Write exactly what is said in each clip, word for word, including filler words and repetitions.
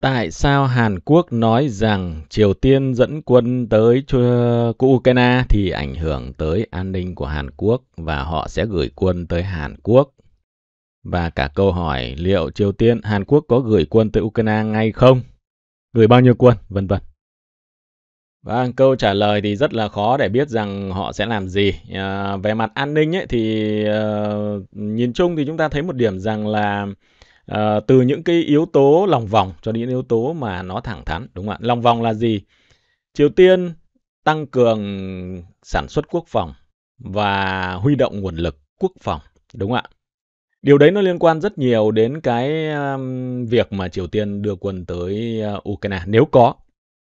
Tại sao Hàn Quốc nói rằng Triều Tiên dẫn quân tới Ukraine thì ảnh hưởng tới an ninh của Hàn Quốc và họ sẽ gửi quân tới Hàn Quốc? Và cả câu hỏi liệu Triều Tiên, Hàn Quốc có gửi quân tới Ukraine ngay không? Gửi bao nhiêu quân? Vân vân. Và câu trả lời thì rất là khó để biết rằng họ sẽ làm gì. À, về mặt an ninh ấy, thì à, nhìn chung thì chúng ta thấy một điểm rằng là à, từ những cái yếu tố lòng vòng cho đến những yếu tố mà nó thẳng thắn, đúng không ạ? Lòng vòng là gì? Triều Tiên tăng cường sản xuất quốc phòng và huy động nguồn lực quốc phòng, đúng không ạ? Điều đấy nó liên quan rất nhiều đến cái um, việc mà Triều Tiên đưa quân tới uh, Ukraine, nếu có.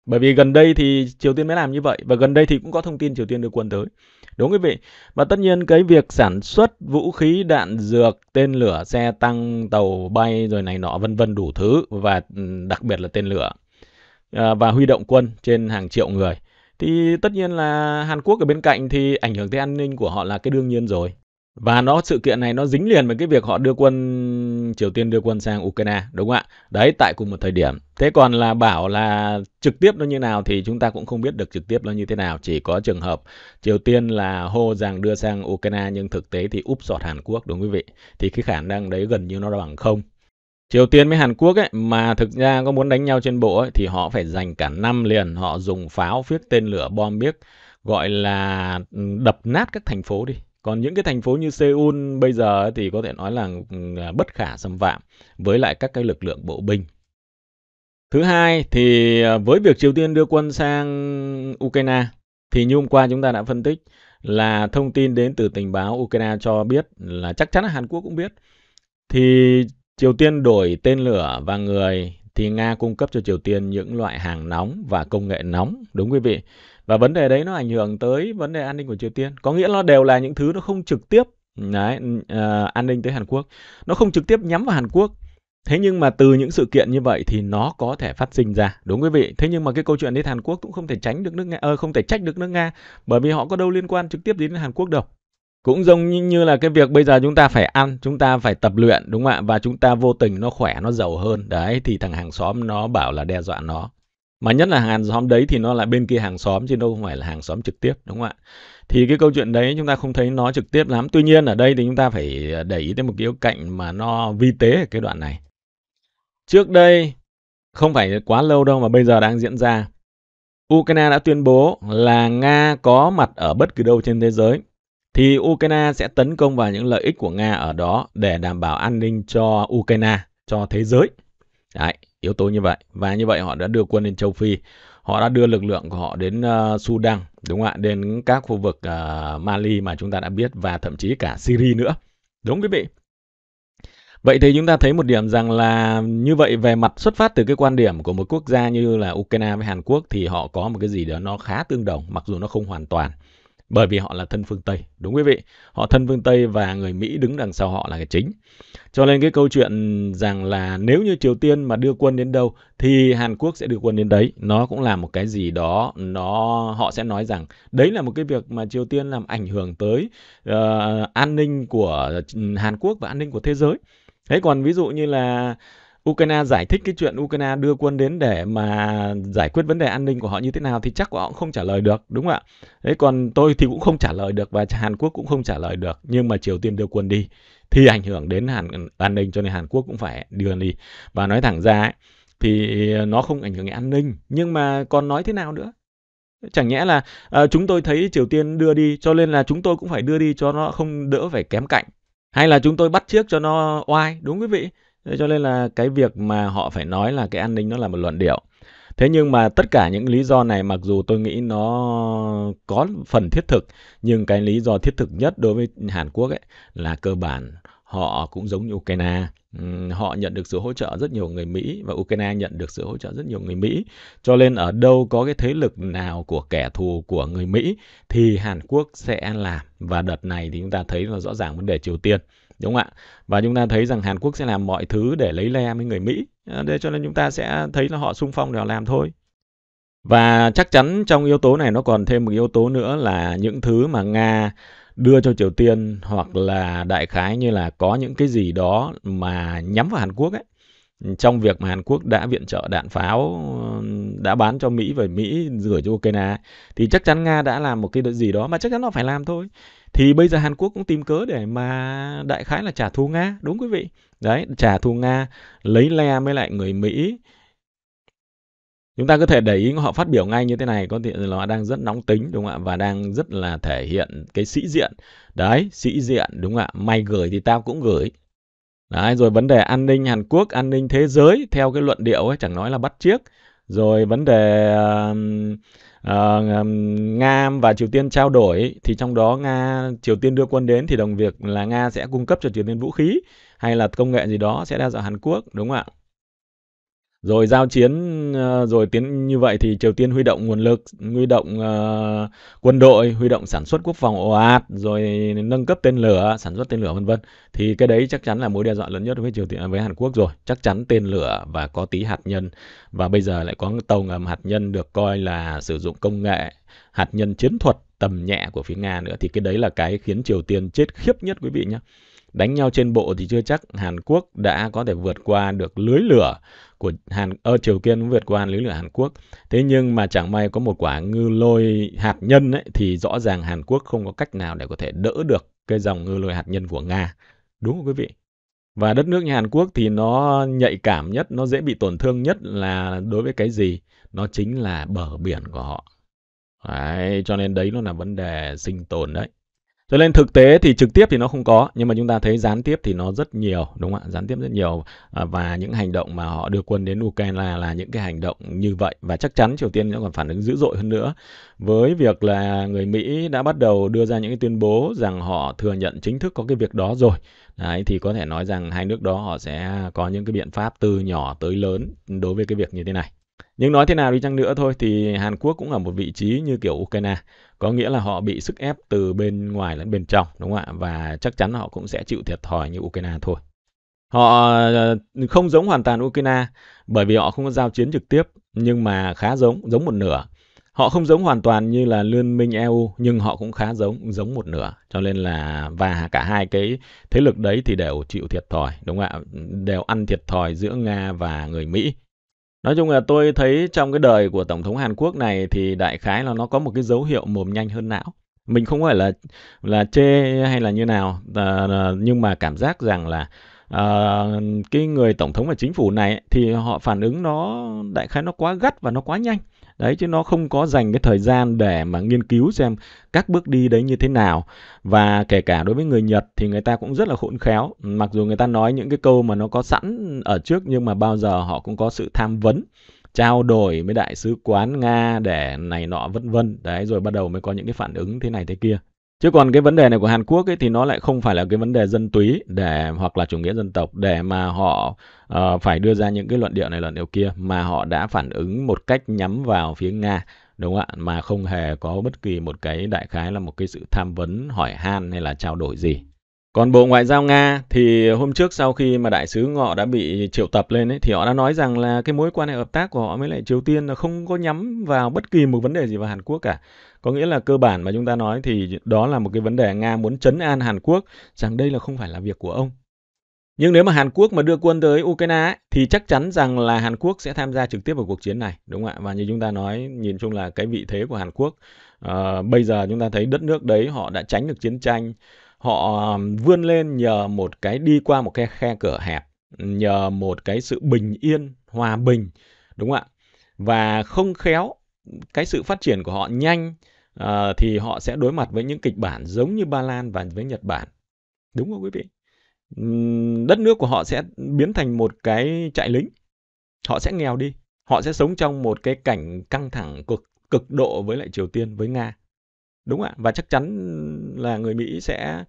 Bởi vì gần đây thì Triều Tiên mới làm như vậy, và gần đây thì cũng có thông tin Triều Tiên đưa quân tới. Đúng quý vị. Và tất nhiên cái việc sản xuất vũ khí, đạn dược, tên lửa, xe tăng, tàu bay rồi này nọ vân vân đủ thứ, và đặc biệt là tên lửa, à, và huy động quân trên hàng triệu người. Thì tất nhiên là Hàn Quốc ở bên cạnh thì ảnh hưởng tới an ninh của họ là cái đương nhiên rồi. Và nó sự kiện này nó dính liền với cái việc họ đưa quân, Triều Tiên đưa quân sang Ukraine, đúng không ạ? Đấy, tại cùng một thời điểm. Thế còn là bảo là trực tiếp nó như nào thì chúng ta cũng không biết được trực tiếp nó như thế nào. Chỉ có trường hợp Triều Tiên là hô rằng đưa sang Ukraine nhưng thực tế thì úp sọt Hàn Quốc, đúng quý vị? Thì cái khả năng đấy gần như nó bằng không. Triều Tiên với Hàn Quốc ấy, mà thực ra có muốn đánh nhau trên bộ ấy, thì họ phải dành cả năm liền. Họ dùng pháo, phiếc, tên lửa, bom biếc, gọi là đập nát các thành phố đi. Còn những cái thành phố như Seoul bây giờ thì có thể nói là bất khả xâm phạm với lại các cái lực lượng bộ binh. Thứ hai thì với việc Triều Tiên đưa quân sang Ukraine thì như hôm qua chúng ta đã phân tích là thông tin đến từ tình báo Ukraine cho biết là chắc chắn là Hàn Quốc cũng biết. Thì Triều Tiên đổi tên lửa và người thì Nga cung cấp cho Triều Tiên những loại hàng nóng và công nghệ nóng, đúng quý vị. Và vấn đề đấy nó ảnh hưởng tới vấn đề an ninh của Triều Tiên. Có nghĩa nó đều là những thứ nó không trực tiếp đấy, uh, an ninh tới Hàn Quốc. Nó không trực tiếp nhắm vào Hàn Quốc. Thế nhưng mà từ những sự kiện như vậy thì nó có thể phát sinh ra, đúng quý vị. Thế nhưng mà cái câu chuyện đến Hàn Quốc cũng không thể tránh được nước Nga, uh, không thể trách được nước Nga, bởi vì họ có đâu liên quan trực tiếp đến Hàn Quốc đâu. Cũng giống như là cái việc bây giờ chúng ta phải ăn, chúng ta phải tập luyện, đúng không ạ? Và chúng ta vô tình nó khỏe, nó giàu hơn. Đấy, thì thằng hàng xóm nó bảo là đe dọa nó. Mà nhất là hàng xóm đấy thì nó là bên kia hàng xóm, chứ đâu phải là hàng xóm trực tiếp, đúng không ạ? Thì cái câu chuyện đấy chúng ta không thấy nó trực tiếp lắm. Tuy nhiên ở đây thì chúng ta phải để ý tới một cái yếu cạnh mà nó vi tế ở cái đoạn này. Trước đây, không phải quá lâu đâu mà bây giờ đang diễn ra, Ukraine đã tuyên bố là Nga có mặt ở bất cứ đâu trên thế giới thì Ukraine sẽ tấn công vào những lợi ích của Nga ở đó để đảm bảo an ninh cho Ukraine, cho thế giới. Đấy, yếu tố như vậy. Và như vậy họ đã đưa quân đến châu Phi, họ đã đưa lực lượng của họ đến uh, Sudan, đúng không ạ? Đến các khu vực uh, Mali mà chúng ta đã biết, và thậm chí cả Syria nữa, đúng quý vị. Vậy thì chúng ta thấy một điểm rằng là như vậy, về mặt xuất phát từ cái quan điểm của một quốc gia như là Ukraine với Hàn Quốc thì họ có một cái gì đó nó khá tương đồng, mặc dù nó không hoàn toàn. Bởi vì họ là thân phương Tây, đúng quý vị. Họ thân phương Tây và người Mỹ đứng đằng sau họ là cái chính. Cho nên cái câu chuyện rằng là nếu như Triều Tiên mà đưa quân đến đâu thì Hàn Quốc sẽ đưa quân đến đấy, nó cũng là một cái gì đó, nó họ sẽ nói rằng đấy là một cái việc mà Triều Tiên làm ảnh hưởng tới uh, an ninh của Hàn Quốc và an ninh của thế giới. Thế còn ví dụ như là Ukraine giải thích cái chuyện Ukraine đưa quân đến để mà giải quyết vấn đề an ninh của họ như thế nào thì chắc của họ cũng không trả lời được, đúng không ạ? Thế còn tôi thì cũng không trả lời được và Hàn Quốc cũng không trả lời được. Nhưng mà Triều Tiên đưa quân đi thì ảnh hưởng đến Hàn, an ninh, cho nên Hàn Quốc cũng phải đưa đi. Và nói thẳng ra ấy, thì nó không ảnh hưởng đến an ninh, nhưng mà còn nói thế nào nữa? Chẳng nhẽ là à, chúng tôi thấy Triều Tiên đưa đi cho nên là chúng tôi cũng phải đưa đi cho nó không đỡ phải kém cạnh. Hay là chúng tôi bắt chước cho nó oai, đúng quý vị? Thế cho nên là cái việc mà họ phải nói là cái an ninh nó là một luận điệu. Thế nhưng mà tất cả những lý do này mặc dù tôi nghĩ nó có phần thiết thực, nhưng cái lý do thiết thực nhất đối với Hàn Quốc ấy là cơ bản họ cũng giống như Ukraine. Họ nhận được sự hỗ trợ rất nhiều người Mỹ và Ukraine nhận được sự hỗ trợ rất nhiều người Mỹ. Cho nên ở đâu có cái thế lực nào của kẻ thù của người Mỹ thì Hàn Quốc sẽ làm. Và đợt này thì chúng ta thấy là rõ ràng vấn đề Triều Tiên, đúng không ạ? Và chúng ta thấy rằng Hàn Quốc sẽ làm mọi thứ để lấy le với người Mỹ. Để cho nên chúng ta sẽ thấy là họ xung phong để làm thôi. Và chắc chắn trong yếu tố này nó còn thêm một yếu tố nữa là những thứ mà Nga đưa cho Triều Tiên, hoặc là đại khái như là có những cái gì đó mà nhắm vào Hàn Quốc ấy, trong việc mà Hàn Quốc đã viện trợ đạn pháo, đã bán cho Mỹ và Mỹ gửi cho Ukraine, thì chắc chắn Nga đã làm một cái gì đó mà chắc chắn nó phải làm thôi. Thì bây giờ Hàn Quốc cũng tìm cớ để mà đại khái là trả thù Nga, đúng quý vị. Đấy, trả thù Nga, lấy le với lại người Mỹ. Chúng ta có thể để ý họ phát biểu ngay như thế này, có thể là họ đang rất nóng tính, đúng không ạ? Và đang rất là thể hiện cái sĩ diện. Đấy, sĩ diện, đúng không ạ? Mày gửi thì tao cũng gửi. Đấy, rồi vấn đề an ninh Hàn Quốc, an ninh thế giới, theo cái luận điệu ấy, chẳng nói là bắt chước. Rồi vấn đề uh, uh, Nga và Triều Tiên trao đổi, thì trong đó Nga, Triều Tiên đưa quân đến thì đồng việc là Nga sẽ cung cấp cho Triều Tiên vũ khí hay là công nghệ gì đó sẽ đe dọa Hàn Quốc, đúng không ạ? Rồi giao chiến, rồi tiến như vậy thì Triều Tiên huy động nguồn lực, huy động uh, quân đội, huy động sản xuất quốc phòng ồ ạt, rồi nâng cấp tên lửa, sản xuất tên lửa vân vân. Thì cái đấy chắc chắn là mối đe dọa lớn nhất với Triều Tiên, với Hàn Quốc rồi. Chắc chắn tên lửa và có tí hạt nhân, và bây giờ lại có tàu ngầm hạt nhân được coi là sử dụng công nghệ hạt nhân chiến thuật tầm nhẹ của phía Nga nữa. Thì cái đấy là cái khiến Triều Tiên chết khiếp nhất quý vị nhé. Đánh nhau trên bộ thì chưa chắc Hàn Quốc đã có thể vượt qua được lưới lửa của Hàn ờ, Triều Tiên vượt qua lưới lửa Hàn Quốc. Thế nhưng mà chẳng may có một quả ngư lôi hạt nhân ấy, thì rõ ràng Hàn Quốc không có cách nào để có thể đỡ được cái dòng ngư lôi hạt nhân của Nga. Đúng không quý vị? Và đất nước như Hàn Quốc thì nó nhạy cảm nhất, nó dễ bị tổn thương nhất là đối với cái gì? Nó chính là bờ biển của họ. Đấy, cho nên đấy nó là vấn đề sinh tồn đấy. Cho nên thực tế thì trực tiếp thì nó không có, nhưng mà chúng ta thấy gián tiếp thì nó rất nhiều, đúng không ạ? Gián tiếp rất nhiều, và những hành động mà họ đưa quân đến Ukraine là, là những cái hành động như vậy. Và chắc chắn Triều Tiên nó còn phản ứng dữ dội hơn nữa, với việc là người Mỹ đã bắt đầu đưa ra những cái tuyên bố rằng họ thừa nhận chính thức có cái việc đó rồi. Đấy, thì có thể nói rằng hai nước đó họ sẽ có những cái biện pháp từ nhỏ tới lớn đối với cái việc như thế này. Nhưng nói thế nào đi chăng nữa thôi thì Hàn Quốc cũng ở một vị trí như kiểu Ukraine, có nghĩa là họ bị sức ép từ bên ngoài lẫn bên trong, đúng không ạ? Và chắc chắn họ cũng sẽ chịu thiệt thòi như Ukraine thôi. Họ không giống hoàn toàn Ukraine bởi vì họ không có giao chiến trực tiếp, nhưng mà khá giống, giống một nửa. Họ không giống hoàn toàn như là Liên minh e u, nhưng họ cũng khá giống, giống một nửa. Cho nên là, và cả hai cái thế lực đấy thì đều chịu thiệt thòi, đúng không ạ? Đều ăn thiệt thòi giữa Nga và người Mỹ. Nói chung là tôi thấy trong cái đời của Tổng thống Hàn Quốc này thì đại khái là nó có một cái dấu hiệu mồm nhanh hơn não. Mình không phải là là chê hay là như nào, à, nhưng mà cảm giác rằng là à, cái người Tổng thống và chính phủ này thì họ phản ứng nó đại khái nó quá gắt và nó quá nhanh. Đấy, chứ nó không có dành cái thời gian để mà nghiên cứu xem các bước đi đấy như thế nào. Và kể cả đối với người Nhật thì người ta cũng rất là khôn khéo. Mặc dù người ta nói những cái câu mà nó có sẵn ở trước, nhưng mà bao giờ họ cũng có sự tham vấn, trao đổi với đại sứ quán Nga để này nọ vân vân. Đấy, rồi bắt đầu mới có những cái phản ứng thế này thế kia. Chứ còn cái vấn đề này của Hàn Quốc ấy, thì nó lại không phải là cái vấn đề dân túy để hoặc là chủ nghĩa dân tộc để mà họ uh, phải đưa ra những cái luận điệu này luận điệu kia, mà họ đã phản ứng một cách nhắm vào phía Nga, đúng không ạ? Mà không hề có bất kỳ một cái đại khái là một cái sự tham vấn hỏi han hay là trao đổi gì. Còn Bộ Ngoại giao Nga thì hôm trước sau khi mà đại sứ họ đã bị triệu tập lên ấy, thì họ đã nói rằng là cái mối quan hệ hợp tác của họ với lại Triều Tiên là không có nhắm vào bất kỳ một vấn đề gì vào Hàn Quốc cả. Có nghĩa là cơ bản mà chúng ta nói thì đó là một cái vấn đề Nga muốn trấn an Hàn Quốc rằng đây là không phải là việc của ông. Nhưng nếu mà Hàn Quốc mà đưa quân tới Ukraine ấy, thì chắc chắn rằng là Hàn Quốc sẽ tham gia trực tiếp vào cuộc chiến này, đúng không ạ? Và như chúng ta nói, nhìn chung là cái vị thế của Hàn Quốc uh, bây giờ chúng ta thấy đất nước đấy họ đã tránh được chiến tranh. Họ vươn lên nhờ một cái đi qua một cái khe cửa hẹp, nhờ một cái sự bình yên, hòa bình, đúng không ạ? Và không khéo, cái sự phát triển của họ nhanh uh, thì họ sẽ đối mặt với những kịch bản giống như Ba Lan và với Nhật Bản. Đúng không quý vị? Đất nước của họ sẽ biến thành một cái trại lính. Họ sẽ nghèo đi. Họ sẽ sống trong một cái cảnh căng thẳng cực, cực độ với lại Triều Tiên, với Nga. Đúng ạ, và chắc chắn là người Mỹ sẽ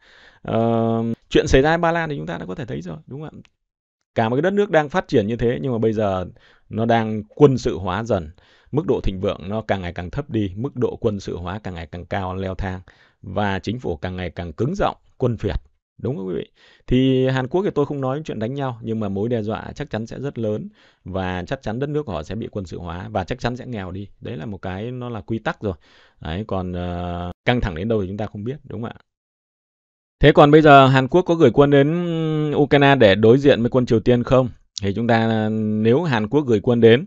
uh, chuyện xảy ra ở Ba Lan thì chúng ta đã có thể thấy rồi, đúng không ạ? Cả một cái đất nước đang phát triển như thế, nhưng mà bây giờ nó đang quân sự hóa dần, mức độ thịnh vượng nó càng ngày càng thấp đi, mức độ quân sự hóa càng ngày càng cao leo thang, và chính phủ càng ngày càng cứng giọng, quân phiệt, đúng không quý vị? Thì Hàn Quốc thì tôi không nói chuyện đánh nhau, nhưng mà mối đe dọa chắc chắn sẽ rất lớn, và chắc chắn đất nước của họ sẽ bị quân sự hóa và chắc chắn sẽ nghèo đi. Đấy là một cái nó là quy tắc rồi. Đấy, còn uh, căng thẳng đến đâu thì chúng ta không biết, đúng không ạ? Thế còn bây giờ Hàn Quốc có gửi quân đến Ukraine để đối diện với quân Triều Tiên không? Thì chúng ta, nếu Hàn Quốc gửi quân đến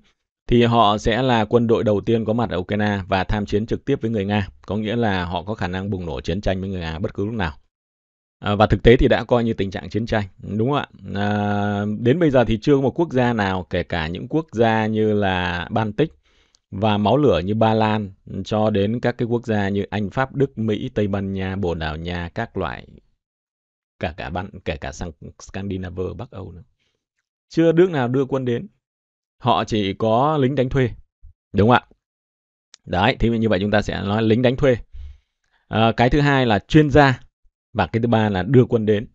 thì họ sẽ là quân đội đầu tiên có mặt ở Ukraine và tham chiến trực tiếp với người Nga. Có nghĩa là họ có khả năng bùng nổ chiến tranh với người Nga bất cứ lúc nào. À, và thực tế thì đã coi như tình trạng chiến tranh, đúng không ạ? À, đến bây giờ thì chưa có một quốc gia nào, kể cả những quốc gia như là Baltic và máu lửa như Ba Lan, cho đến các cái quốc gia như Anh, Pháp, Đức, Mỹ, Tây Ban Nha, Bồ Đào Nha, các loại, cả cả bạn, kể cả sang Scandinavia, Bắc Âu nữa. Chưa nước nào đưa quân đến. Họ chỉ có lính đánh thuê, đúng không ạ? Đấy, thì như vậy chúng ta sẽ nói lính đánh thuê. À, cái thứ hai là chuyên gia. Và cái thứ ba là đưa quân đến.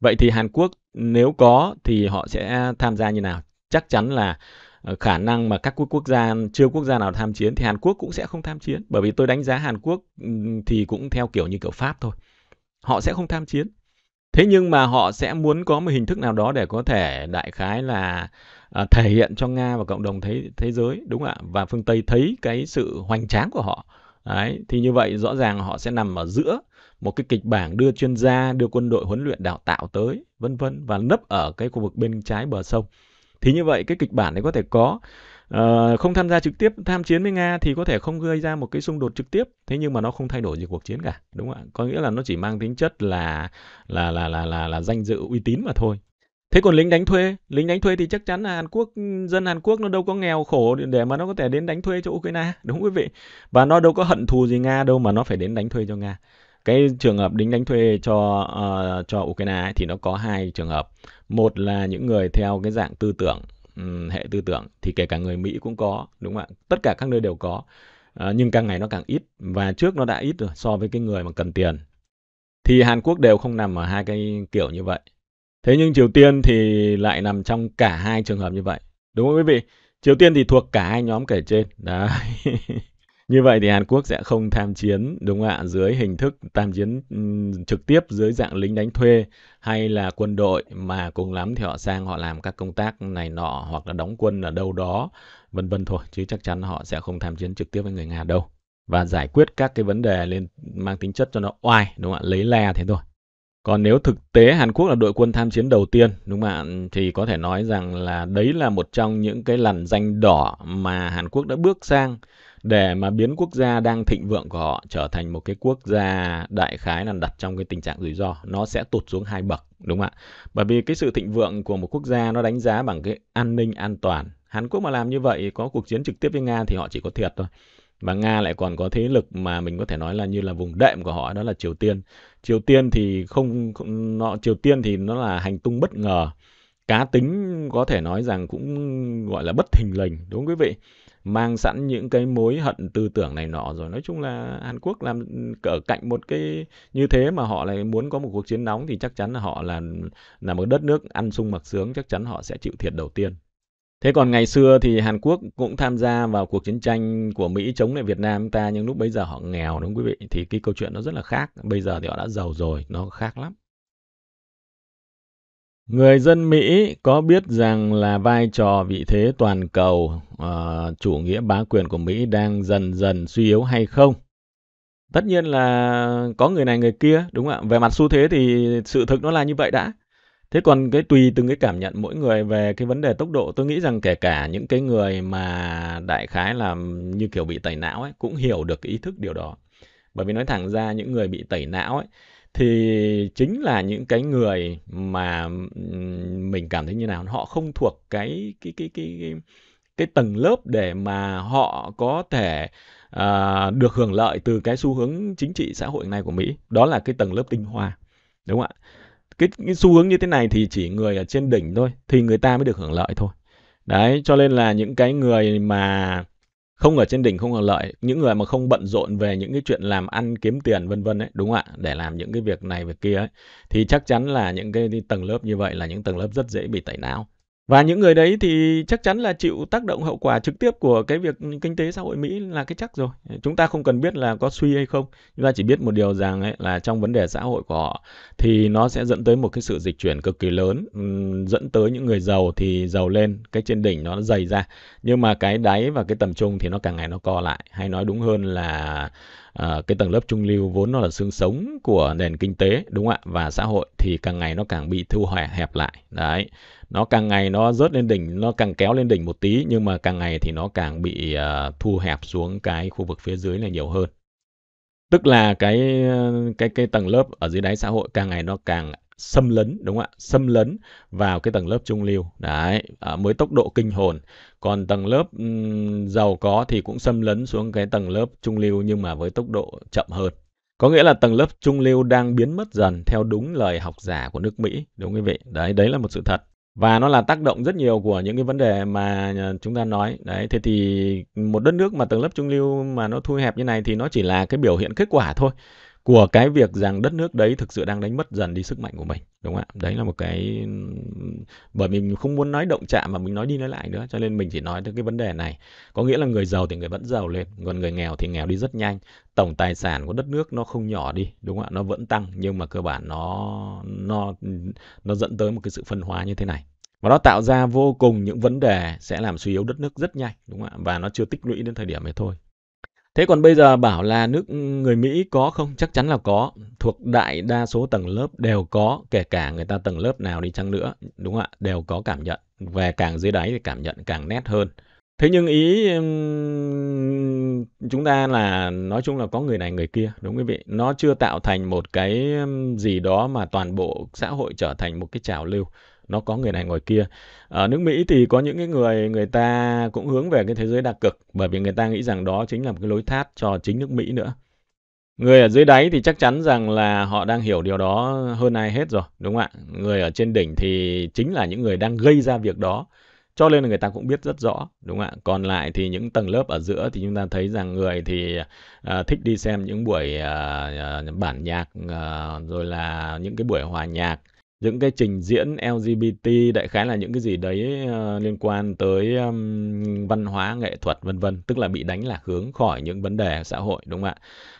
Vậy thì Hàn Quốc nếu có thì họ sẽ tham gia như nào? Chắc chắn là khả năng mà các quốc gia, chưa quốc gia nào tham chiến thì Hàn Quốc cũng sẽ không tham chiến. Bởi vì tôi đánh giá Hàn Quốc thì cũng theo kiểu như kiểu Pháp thôi. Họ sẽ không tham chiến. Thế nhưng mà họ sẽ muốn có một hình thức nào đó để có thể đại khái là thể hiện cho Nga và cộng đồng thế, thế giới, đúng không ạ? Và phương Tây thấy cái sự hoành tráng của họ. Đấy, thì như vậy rõ ràng họ sẽ nằm ở giữa một cái kịch bản đưa chuyên gia, đưa quân đội huấn luyện đào tạo tới, vân vân, và nấp ở cái khu vực bên trái bờ sông. Thì như vậy cái kịch bản này có thể có à, không tham gia trực tiếp tham chiến với Nga thì có thể không gây ra một cái xung đột trực tiếp, thế nhưng mà nó không thay đổi gì cuộc chiến cả, đúng không ạ? Có nghĩa là nó chỉ mang tính chất là là là là là, là danh dự, uy tín mà thôi. Thế còn lính đánh thuê, lính đánh thuê thì chắc chắn là Hàn Quốc, dân Hàn Quốc nó đâu có nghèo khổ để mà nó có thể đến đánh thuê cho Ukraine, đúng không quý vị? Và nó đâu có hận thù gì Nga đâu mà nó phải đến đánh thuê cho Nga. Cái trường hợp lính đánh thuê cho uh, cho Ukraine ấy, thì nó có hai trường hợp. Một là những người theo cái dạng tư tưởng, um, hệ tư tưởng, thì kể cả người Mỹ cũng có, đúng không ạ? Tất cả các nơi đều có, uh, nhưng càng ngày nó càng ít, và trước nó đã ít rồi so với cái người mà cần tiền. Thì Hàn Quốc đều không nằm ở hai cái kiểu như vậy. Thế nhưng Triều Tiên thì lại nằm trong cả hai trường hợp như vậy, đúng không quý vị? Triều Tiên thì thuộc cả hai nhóm kể trên. Đấy. Như vậy thì Hàn Quốc sẽ không tham chiến, đúng không ạ, dưới hình thức tham chiến um, trực tiếp dưới dạng lính đánh thuê hay là quân đội, mà cùng lắm thì họ sang họ làm các công tác này nọ hoặc là đóng quân ở đâu đó, vân vân thôi, chứ chắc chắn họ sẽ không tham chiến trực tiếp với người Nga đâu. Và giải quyết các cái vấn đề lên mang tính chất cho nó oai, đúng không ạ, lấy le thế thôi. Còn nếu thực tế Hàn Quốc là đội quân tham chiến đầu tiên, đúng không ạ, thì có thể nói rằng là đấy là một trong những cái lằn ranh đỏ mà Hàn Quốc đã bước sang để mà biến quốc gia đang thịnh vượng của họ trở thành một cái quốc gia đại khái là đặt trong cái tình trạng rủi ro. Nó sẽ tụt xuống hai bậc, đúng không ạ? Bởi vì cái sự thịnh vượng của một quốc gia nó đánh giá bằng cái an ninh, an toàn. Hàn Quốc mà làm như vậy, có cuộc chiến trực tiếp với Nga thì họ chỉ có thiệt thôi. Và Nga lại còn có thế lực mà mình có thể nói là như là vùng đệm của họ, đó là Triều Tiên. Triều Tiên thì không, không nó, Triều Tiên thì nó là hành tung bất ngờ, cá tính có thể nói rằng cũng gọi là bất thình lình, đúng không quý vị? Mang sẵn những cái mối hận tư tưởng này nọ rồi. Nói chung là Hàn Quốc làm ở cạnh một cái như thế mà họ lại muốn có một cuộc chiến nóng thì chắc chắn là họ là, là một đất nước ăn sung mặc sướng, chắc chắn họ sẽ chịu thiệt đầu tiên. Thế còn ngày xưa thì Hàn Quốc cũng tham gia vào cuộc chiến tranh của Mỹ chống lại Việt Nam ta, nhưng lúc bấy giờ họ nghèo, đúng không quý vị? Thì cái câu chuyện nó rất là khác. Bây giờ thì họ đã giàu rồi, nó khác lắm. Người dân Mỹ có biết rằng là vai trò vị thế toàn cầu, uh, chủ nghĩa bá quyền của Mỹ đang dần dần suy yếu hay không? Tất nhiên là có người này người kia, đúng không ạ? Về mặt xu thế thì sự thực nó là như vậy đã. Thế còn cái tùy từng cái cảm nhận mỗi người về cái vấn đề tốc độ, tôi nghĩ rằng kể cả những cái người mà đại khái là như kiểu bị tẩy não ấy, cũng hiểu được cái ý thức điều đó. Bởi vì nói thẳng ra những người bị tẩy não ấy, thì chính là những cái người mà mình cảm thấy như nào, họ không thuộc cái cái cái cái cái, cái tầng lớp để mà họ có thể uh, được hưởng lợi từ cái xu hướng chính trị xã hội này của Mỹ, đó là cái tầng lớp tinh hoa, đúng không ạ? Cái, cái xu hướng như thế này thì chỉ người ở trên đỉnh thôi thì người ta mới được hưởng lợi thôi. Đấy, cho nên là những cái người mà không ở trên đỉnh không hưởng lợi, những người mà không bận rộn về những cái chuyện làm ăn kiếm tiền vân vân ấy, đúng không ạ, để làm những cái việc này việc kia ấy, thì chắc chắn là những cái tầng lớp như vậy là những tầng lớp rất dễ bị tẩy não. Và những người đấy thì chắc chắn là chịu tác động hậu quả trực tiếp của cái việc kinh tế xã hội Mỹ là cái chắc rồi. Chúng ta không cần biết là có suy hay không. Chúng ta chỉ biết một điều rằng ấy, là trong vấn đề xã hội của họ thì nó sẽ dẫn tới một cái sự dịch chuyển cực kỳ lớn. Dẫn tới những người giàu thì giàu lên, cái trên đỉnh nó dày ra. Nhưng mà cái đáy và cái tầm trung thì nó càng ngày nó co lại. Hay nói đúng hơn là à, cái tầng lớp trung lưu vốn nó là xương sống của nền kinh tế, đúng không ạ, và xã hội, thì càng ngày nó càng bị thu hẹp hẹp lại. Đấy, nó càng ngày nó rớt lên đỉnh, nó càng kéo lên đỉnh một tí, nhưng mà càng ngày thì nó càng bị à, thu hẹp xuống cái khu vực phía dưới này nhiều hơn. Tức là cái cái cái tầng lớp ở dưới đáy xã hội càng ngày nó càng xâm lấn, đúng không ạ, xâm lấn vào cái tầng lớp trung lưu. Đấy, à, mới tốc độ kinh hồn. Còn tầng lớp um, giàu có thì cũng xâm lấn xuống cái tầng lớp trung lưu, nhưng mà với tốc độ chậm hơn. Có nghĩa là tầng lớp trung lưu đang biến mất dần theo đúng lời học giả của nước Mỹ, đúng quý vị. Đấy, đấy là một sự thật. Và nó là tác động rất nhiều của những cái vấn đề mà chúng ta nói. Đấy, thế thì một đất nước mà tầng lớp trung lưu mà nó thu hẹp như này thì nó chỉ là cái biểu hiện kết quả thôi của cái việc rằng đất nước đấy thực sự đang đánh mất dần đi sức mạnh của mình, đúng không ạ? Đấy là một cái, bởi mình không muốn nói động chạm mà mình nói đi nói lại nữa, cho nên mình chỉ nói tới cái vấn đề này. Có nghĩa là người giàu thì người vẫn giàu lên, còn người nghèo thì nghèo đi rất nhanh. Tổng tài sản của đất nước nó không nhỏ đi, đúng không ạ? Nó vẫn tăng, nhưng mà cơ bản nó nó nó dẫn tới một cái sự phân hóa như thế này. Và nó tạo ra vô cùng những vấn đề sẽ làm suy yếu đất nước rất nhanh, đúng không ạ? Và nó chưa tích lũy đến thời điểm này thôi. Thế còn bây giờ bảo là nước người Mỹ có không? Chắc chắn là có. Thuộc đại đa số tầng lớp đều có, kể cả người ta tầng lớp nào đi chăng nữa, đúng không ạ? Đều có cảm nhận. Về càng dưới đáy thì cảm nhận càng nét hơn. Thế nhưng ý chúng ta là nói chung là có người này người kia, đúng quý vị. Nó chưa tạo thành một cái gì đó mà toàn bộ xã hội trở thành một cái trào lưu. Nó có người này ngồi kia. Ở nước Mỹ thì có những cái người người ta cũng hướng về cái thế giới đa cực, bởi vì người ta nghĩ rằng đó chính là một cái lối thoát cho chính nước Mỹ nữa. Người ở dưới đáy thì chắc chắn rằng là họ đang hiểu điều đó hơn ai hết rồi, đúng không ạ? Người ở trên đỉnh thì chính là những người đang gây ra việc đó, cho nên là người ta cũng biết rất rõ, đúng không ạ? Còn lại thì những tầng lớp ở giữa thì chúng ta thấy rằng người thì uh, thích đi xem những buổi uh, uh, bản nhạc, uh, rồi là những cái buổi hòa nhạc, những cái trình diễn lờ giê bê tê, đại khái là những cái gì đấy uh, liên quan tới um, văn hóa, nghệ thuật, vân vân, tức là bị đánh lạc hướng khỏi những vấn đề xã hội, đúng không ạ?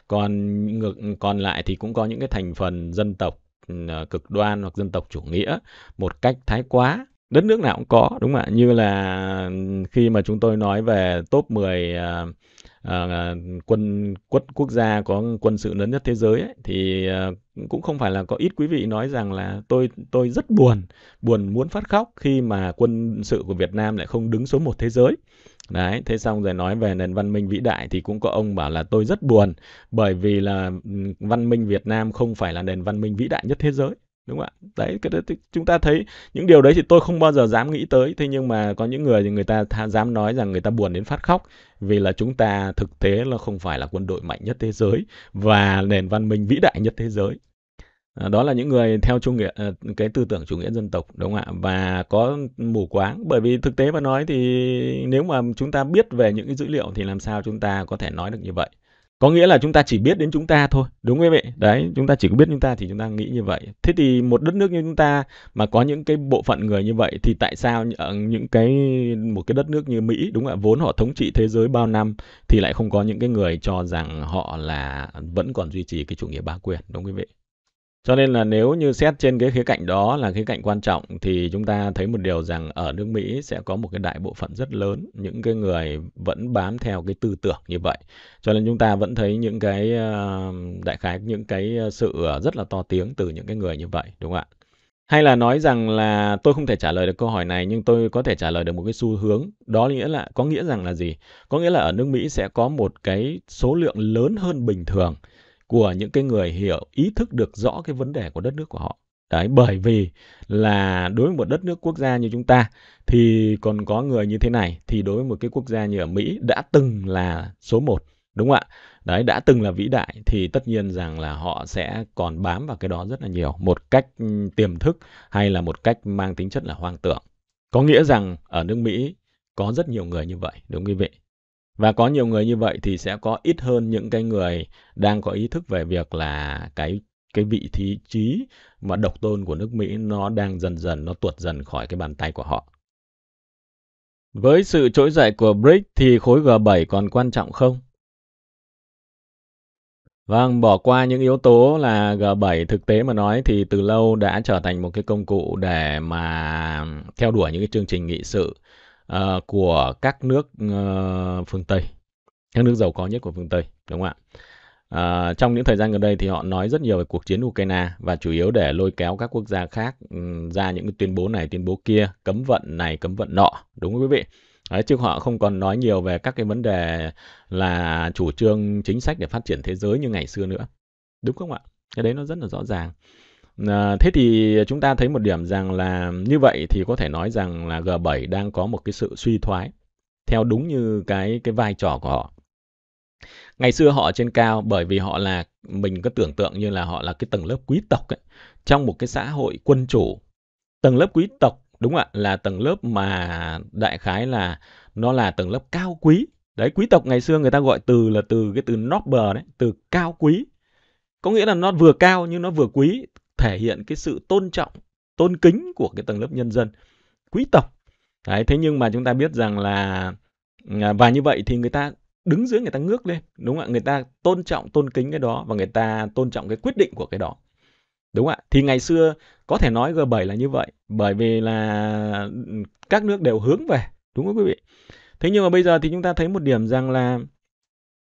Còn ngược còn lại thì cũng có những cái thành phần dân tộc uh, cực đoan hoặc dân tộc chủ nghĩa một cách thái quá. Đất nước nào cũng có, đúng không ạ? Như là khi mà chúng tôi nói về top mười uh, uh, quân quốc quốc gia có quân sự lớn nhất thế giới ấy, thì uh, cũng không phải là có ít quý vị nói rằng là tôi tôi rất buồn, buồn muốn phát khóc khi mà quân sự của Việt Nam lại không đứng số một thế giới. Đấy, thế xong rồi nói về nền văn minh vĩ đại thì cũng có ông bảo là tôi rất buồn bởi vì là văn minh Việt Nam không phải là nền văn minh vĩ đại nhất thế giới. Đúng không ạ? Đấy, cái đấy, chúng ta thấy những điều đấy thì tôi không bao giờ dám nghĩ tới. Thế nhưng mà có những người thì người ta tha, dám nói rằng người ta buồn đến phát khóc vì là chúng ta thực tế là không phải là quân đội mạnh nhất thế giới và nền văn minh vĩ đại nhất thế giới. À, đó là những người theo chủ nghĩa, cái tư tưởng chủ nghĩa dân tộc, đúng không ạ? Và có mù quáng, bởi vì thực tế mà nói thì nếu mà chúng ta biết về những cái dữ liệu thì làm sao chúng ta có thể nói được như vậy? Có nghĩa là chúng ta chỉ biết đến chúng ta thôi, đúng quý vị. Đấy, chúng ta chỉ có biết chúng ta thì chúng ta nghĩ như vậy. Thế thì một đất nước như chúng ta mà có những cái bộ phận người như vậy thì tại sao những cái một cái đất nước như Mỹ, đúng không ạ, vốn họ thống trị thế giới bao năm thì lại không có những cái người cho rằng họ là vẫn còn duy trì cái chủ nghĩa bá quyền, đúng quý vị. Cho nên là nếu như xét trên cái khía cạnh đó là khía cạnh quan trọng thì chúng ta thấy một điều rằng ở nước Mỹ sẽ có một cái đại bộ phận rất lớn những cái người vẫn bám theo cái tư tưởng như vậy. Cho nên chúng ta vẫn thấy những cái đại khái những cái sự rất là to tiếng từ những cái người như vậy, đúng không ạ? Hay là nói rằng là tôi không thể trả lời được câu hỏi này nhưng tôi có thể trả lời được một cái xu hướng, đó nghĩa là có nghĩa rằng là gì? Có nghĩa là ở nước Mỹ sẽ có một cái số lượng lớn hơn bình thường của những cái người hiểu, ý thức được rõ cái vấn đề của đất nước của họ. Đấy, bởi vì là đối với một đất nước quốc gia như chúng ta thì còn có người như thế này, thì đối với một cái quốc gia như ở Mỹ đã từng là số một, đúng không ạ? Đấy, đã từng là vĩ đại thì tất nhiên rằng là họ sẽ còn bám vào cái đó rất là nhiều, một cách tiềm thức hay là một cách mang tính chất là hoang tưởng. Có nghĩa rằng ở nước Mỹ có rất nhiều người như vậy, đúng quý vị. Và có nhiều người như vậy thì sẽ có ít hơn những cái người đang có ý thức về việc là cái cái vị trí mà độc tôn của nước Mỹ nó đang dần dần, nó tuột dần khỏi cái bàn tay của họ. Với sự trỗi dậy của bờ rích thì khối G bảy còn quan trọng không? Vâng, bỏ qua những yếu tố là G bảy thực tế mà nói thì từ lâu đã trở thành một cái công cụ để mà theo đuổi những cái chương trình nghị sự Uh, của các nước uh, phương Tây, các nước giàu có nhất của phương Tây, đúng không ạ? À, trong những thời gian gần đây thì họ nói rất nhiều về cuộc chiến Ukraine và chủ yếu để lôi kéo các quốc gia khác um, ra những cái tuyên bố này, tuyên bố kia, cấm vận này, cấm vận nọ, đúng không quý vị? Đấy, chứ họ không còn nói nhiều về các cái vấn đề là chủ trương chính sách để phát triển thế giới như ngày xưa nữa. Đúng không ạ? Cái đấy nó rất là rõ ràng. À, thế thì chúng ta thấy một điểm rằng là như vậy thì có thể nói rằng là G bảy đang có một cái sự suy thoái theo đúng như cái, cái vai trò của họ. Ngày xưa họ trên cao bởi vì họ là, mình cứ tưởng tượng như là họ là cái tầng lớp quý tộc ấy, trong một cái xã hội quân chủ. Tầng lớp quý tộc, đúng ạ, là tầng lớp mà đại khái là nó là tầng lớp cao quý. Đấy, quý tộc ngày xưa người ta gọi từ là từ cái từ noble đấy, từ cao quý. Có nghĩa là nó vừa cao nhưng nó vừa quý, thể hiện cái sự tôn trọng, tôn kính của cái tầng lớp nhân dân, quý tộc. Đấy, thế nhưng mà chúng ta biết rằng là, và như vậy thì người ta đứng dưới, người ta ngước lên, đúng không ạ? Người ta tôn trọng, tôn kính cái đó và người ta tôn trọng cái quyết định của cái đó. Đúng không ạ? Thì ngày xưa có thể nói G bảy là như vậy, bởi vì là các nước đều hướng về, đúng không quý vị? Thế nhưng mà bây giờ thì chúng ta thấy một điểm rằng là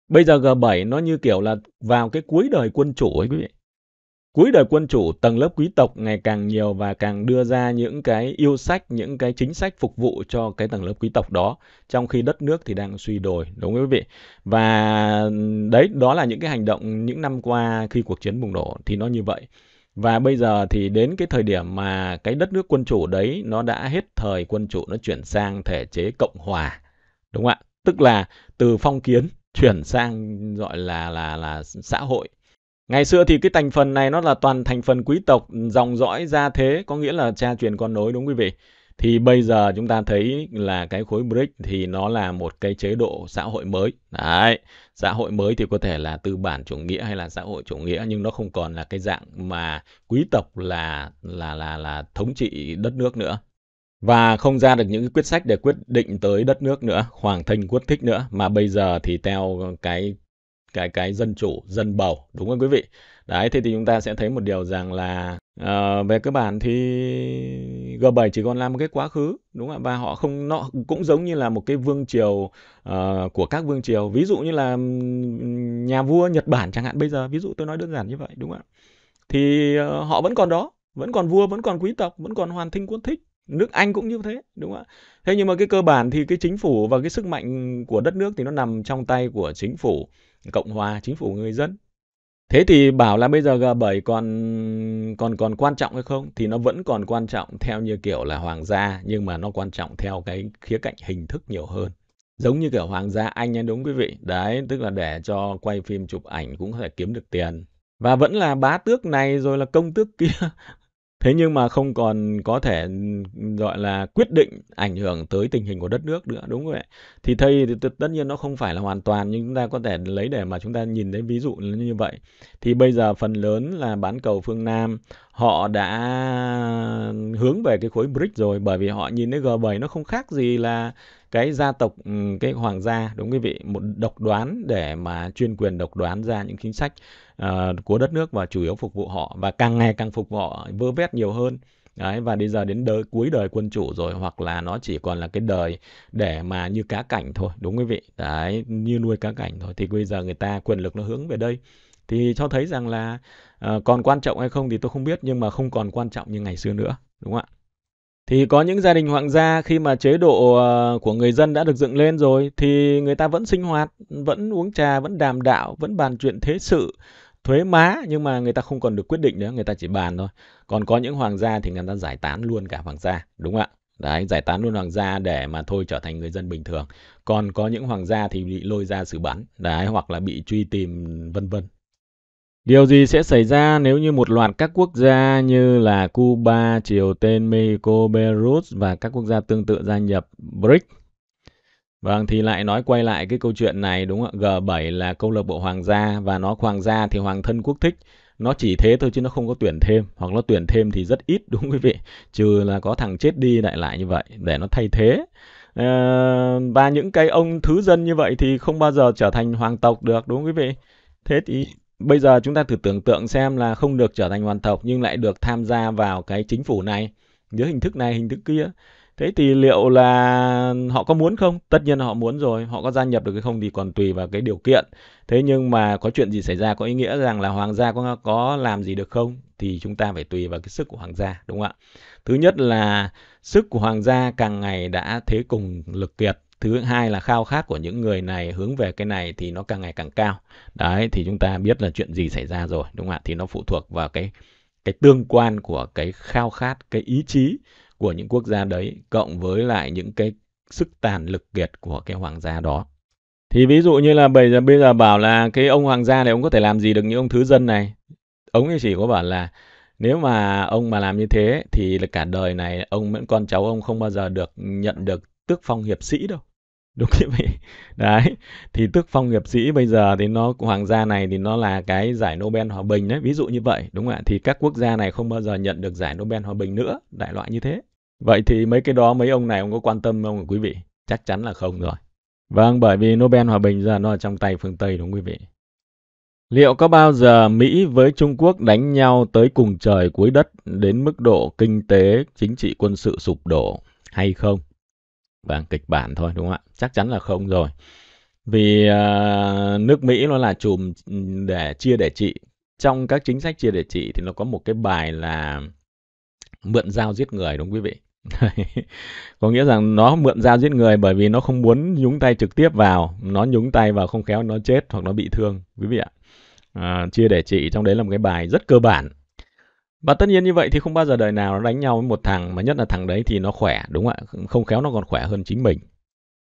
bây giờ G bảy nó như kiểu là vào cái cuối đời quân chủ ấy quý vị. Cuối đời quân chủ, tầng lớp quý tộc ngày càng nhiều và càng đưa ra những cái yêu sách, những cái chính sách phục vụ cho cái tầng lớp quý tộc đó, trong khi đất nước thì đang suy đồi, đúng không quý vị? Và đấy, đó là những cái hành động những năm qua khi cuộc chiến bùng nổ thì nó như vậy. Và bây giờ thì đến cái thời điểm mà cái đất nước quân chủ đấy nó đã hết thời quân chủ, nó chuyển sang thể chế cộng hòa, đúng không ạ? Tức là từ phong kiến chuyển sang gọi là là là xã hội. Ngày xưa thì cái thành phần này nó là toàn thành phần quý tộc, dòng dõi gia thế, có nghĩa là cha truyền con nối, đúng quý vị? Thì bây giờ chúng ta thấy là cái khối BRICS thì nó là một cái chế độ xã hội mới. Đấy, xã hội mới thì có thể là tư bản chủ nghĩa hay là xã hội chủ nghĩa, nhưng nó không còn là cái dạng mà quý tộc là là là là thống trị đất nước nữa. Và không ra được những quyết sách để quyết định tới đất nước nữa, hoàng thân quốc thích nữa, mà bây giờ thì theo cái cái cái dân chủ, dân bầu, đúng không quý vị? Đấy, thế thì chúng ta sẽ thấy một điều rằng là uh, về cơ bản thì G bảy chỉ còn là một cái quá khứ, đúng không ạ? Và họ không, nó cũng giống như là một cái vương triều uh, của các vương triều, ví dụ như là nhà vua Nhật Bản chẳng hạn, bây giờ ví dụ tôi nói đơn giản như vậy, đúng không ạ? Thì uh, họ vẫn còn đó, vẫn còn vua, vẫn còn quý tộc, vẫn còn hoàng thân quốc thích. Nước Anh cũng như thế, đúng không ạ? Thế nhưng mà cái cơ bản thì cái chính phủ và cái sức mạnh của đất nước thì nó nằm trong tay của chính phủ cộng hòa, chính phủ người dân. Thế thì bảo là bây giờ G bảy còn còn còn quan trọng hay không? Thì nó vẫn còn quan trọng theo như kiểu là hoàng gia, nhưng mà nó quan trọng theo cái khía cạnh hình thức nhiều hơn. Giống như kiểu hoàng gia Anh ấy, đúng quý vị? Đấy, tức là để cho quay phim chụp ảnh cũng có thể kiếm được tiền. Và vẫn là bá tước này rồi là công tước kia. Thế nhưng mà không còn có thể gọi là quyết định ảnh hưởng tới tình hình của đất nước nữa, đúng không ạ? Thì thầy thì tất nhiên nó không phải là hoàn toàn, nhưng chúng ta có thể lấy để mà chúng ta nhìn thấy ví dụ như vậy. Thì bây giờ phần lớn là bán cầu phương Nam, họ đã hướng về cái khối BRICS rồi, bởi vì họ nhìn thấy G bảy nó không khác gì là cái gia tộc, cái hoàng gia, đúng quý vị, một độc đoán để mà chuyên quyền độc đoán ra những chính sách uh, của đất nước và chủ yếu phục vụ họ, và càng ngày càng phục vụ họ vơ vét nhiều hơn. Đấy, và bây giờ đến đời, cuối đời quân chủ rồi, hoặc là nó chỉ còn là cái đời để mà như cá cảnh thôi, đúng quý vị? Đấy, như nuôi cá cảnh thôi. Thì bây giờ người ta quyền lực nó hướng về đây. Thì cho thấy rằng là uh, còn quan trọng hay không thì tôi không biết, nhưng mà không còn quan trọng như ngày xưa nữa, đúng không ạ? Thì có những gia đình hoàng gia khi mà chế độ của người dân đã được dựng lên rồi thì người ta vẫn sinh hoạt, vẫn uống trà, vẫn đàm đạo, vẫn bàn chuyện thế sự, thuế má, nhưng mà người ta không còn được quyết định nữa, người ta chỉ bàn thôi. Còn có những hoàng gia thì người ta giải tán luôn cả hoàng gia, đúng không ạ? Đấy, giải tán luôn hoàng gia để mà thôi trở thành người dân bình thường. Còn có những hoàng gia thì bị lôi ra xử bắn, đấy, hoặc là bị truy tìm vân vân. Điều gì sẽ xảy ra nếu như một loạt các quốc gia như là Cuba, Triều Tiên, Mexico, Belarus và các quốc gia tương tự gia nhập BRICS? Vâng, thì lại nói quay lại cái câu chuyện này, đúng không ạ? G bảy là câu lạc bộ hoàng gia và nó hoàng gia thì hoàng thân quốc thích. Nó chỉ thế thôi chứ nó không có tuyển thêm, hoặc nó tuyển thêm thì rất ít, đúng quý vị? Trừ là có thằng chết đi đại lại như vậy để nó thay thế. À, và những cái ông thứ dân như vậy thì không bao giờ trở thành hoàng tộc được, đúng không quý vị? Thế thì bây giờ chúng ta thử tưởng tượng xem là không được trở thành hoàng tộc nhưng lại được tham gia vào cái chính phủ này, dưới hình thức này, hình thức kia. Thế thì liệu là họ có muốn không? Tất nhiên là họ muốn rồi, họ có gia nhập được hay không thì còn tùy vào cái điều kiện. Thế nhưng mà có chuyện gì xảy ra có ý nghĩa rằng là hoàng gia có, có làm gì được không? Thì chúng ta phải tùy vào cái sức của hoàng gia, đúng không ạ? Thứ nhất là sức của hoàng gia càng ngày đã thế cùng lực kiệt. Thứ hai là khao khát của những người này hướng về cái này thì nó càng ngày càng cao. Đấy, thì chúng ta biết là chuyện gì xảy ra rồi, đúng không ạ? Thì nó phụ thuộc vào cái cái tương quan của cái khao khát, cái ý chí của những quốc gia đấy cộng với lại những cái sức tàn lực kiệt của cái hoàng gia đó. Thì ví dụ như là bây giờ bây giờ bảo là cái ông hoàng gia này ông có thể làm gì được những ông thứ dân này. Ông ấy chỉ có bảo là nếu mà ông mà làm như thế thì là cả đời này ông lẫn con cháu ông không bao giờ được nhận được tước phong hiệp sĩ đâu. Đúng như vậy. Đấy, thì tước phong hiệp sĩ bây giờ thì nó hoàng gia này thì nó là cái giải Nobel hòa bình đấy, ví dụ như vậy, đúng không ạ? Thì các quốc gia này không bao giờ nhận được giải Nobel hòa bình nữa, đại loại như thế. Vậy thì mấy cái đó mấy ông này ông có quan tâm không quý vị? Chắc chắn là không rồi. Vâng, bởi vì Nobel hòa bình giờ nó ở trong tay phương Tây, đúng không quý vị? Liệu có bao giờ Mỹ với Trung Quốc đánh nhau tới cùng trời cuối đất đến mức độ kinh tế, chính trị, quân sự sụp đổ hay không? Vâng, kịch bản thôi, đúng không ạ? Chắc chắn là không rồi. Vì uh, nước Mỹ nó là chùm để chia để trị. Trong các chính sách chia để trị thì nó có một cái bài là mượn dao giết người, đúng quý vị? Có nghĩa rằng nó mượn dao giết người bởi vì nó không muốn nhúng tay trực tiếp vào. Nó nhúng tay vào không khéo nó chết hoặc nó bị thương, quý vị ạ. À, chia để trị trong đấy là một cái bài rất cơ bản. Và tất nhiên như vậy thì không bao giờ đời nào nó đánh nhau với một thằng, mà nhất là thằng đấy thì nó khỏe, đúng không ạ? Không khéo nó còn khỏe hơn chính mình.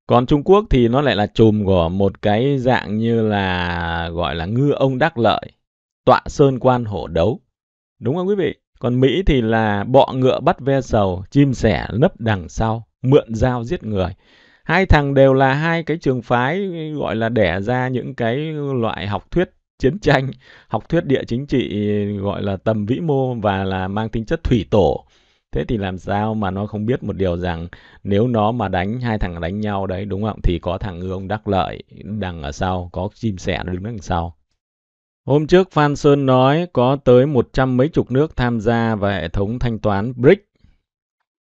Còn Trung Quốc thì nó lại là chùm của một cái dạng như là gọi là ngư ông đắc lợi, tọa sơn quan hổ đấu, đúng không quý vị? Còn Mỹ thì là bọ ngựa bắt ve sầu, chim sẻ nấp đằng sau, mượn dao giết người. Hai thằng đều là hai cái trường phái gọi là đẻ ra những cái loại học thuyết chiến tranh, học thuyết địa chính trị gọi là tầm vĩ mô và là mang tính chất thủy tổ. Thế thì làm sao mà nó không biết một điều rằng nếu nó mà đánh, hai thằng đánh nhau đấy, đúng không? Thì có thằng ngư ông đắc lợi đằng ở sau, có chim sẻ đứng đằng sau. Hôm trước Phan Sơn nói có tới một trăm mấy chục nước tham gia vào hệ thống thanh toán bờ rích.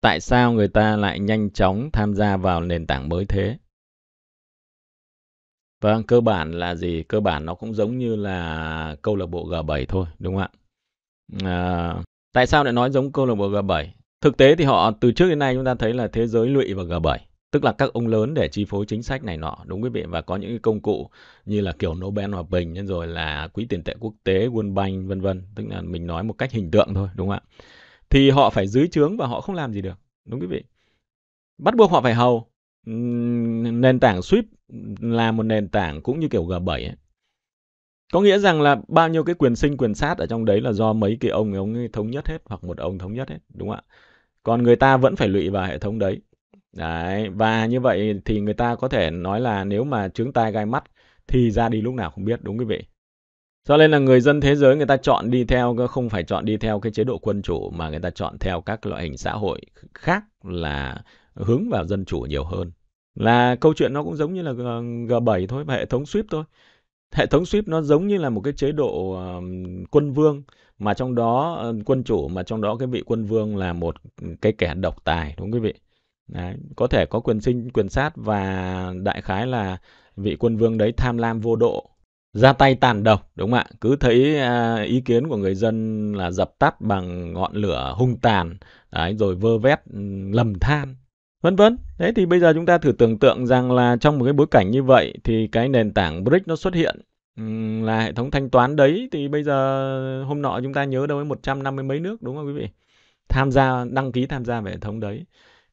Tại sao người ta lại nhanh chóng tham gia vào nền tảng mới thế? Vâng, cơ bản là gì? Cơ bản nó cũng giống như là câu lạc bộ G bảy thôi, đúng không ạ? À, tại sao lại nói giống câu lạc bộ G bảy? Thực tế thì họ từ trước đến nay chúng ta thấy là thế giới lụy vào G bảy. Tức là các ông lớn để chi phối chính sách này nọ, đúng quý vị? Và có những cái công cụ như là kiểu Nobel hòa bình, nhân rồi là quỹ tiền tệ quốc tế, World Bank, vân vân. Tức là mình nói một cách hình tượng thôi, đúng không ạ? Thì họ phải dưới trướng và họ không làm gì được, đúng quý vị? Bắt buộc họ phải hầu. Nền tảng S W I F T là một nền tảng cũng như kiểu G bảy ấy. Có nghĩa rằng là bao nhiêu cái quyền sinh quyền sát ở trong đấy là do mấy cái ông ông thống nhất hết, hoặc một ông thống nhất hết, đúng không ạ? Còn người ta vẫn phải lụy vào hệ thống đấy. Đấy, và như vậy thì người ta có thể nói là nếu mà trướng tai gai mắt thì ra đi lúc nào không biết, đúng quý vị? Cho nên là người dân thế giới người ta chọn đi theo, không phải chọn đi theo cái chế độ quân chủ, mà người ta chọn theo các loại hình xã hội khác là hướng vào dân chủ nhiều hơn. Là câu chuyện nó cũng giống như là G bảy thôi, và hệ thống S W I F T thôi. Hệ thống S W I F T nó giống như là một cái chế độ quân vương, mà trong đó quân chủ, mà trong đó cái vị quân vương là một cái kẻ độc tài, đúng không quý vị? Đấy, có thể có quyền sinh, quyền sát, và đại khái là vị quân vương đấy tham lam vô độ, ra tay tàn độc, đúng không ạ? Cứ thấy à, ý kiến của người dân là dập tắt bằng ngọn lửa hung tàn, đấy, rồi vơ vét, lầm than, vân vân. Đấy, thì bây giờ chúng ta thử tưởng tượng rằng là trong một cái bối cảnh như vậy thì cái nền tảng bờ rích nó xuất hiện, uhm, là hệ thống thanh toán đấy. Thì bây giờ hôm nọ chúng ta nhớ đâu ấy một trăm năm mươi mấy nước, đúng không quý vị? Tham gia, đăng ký tham gia về hệ thống đấy.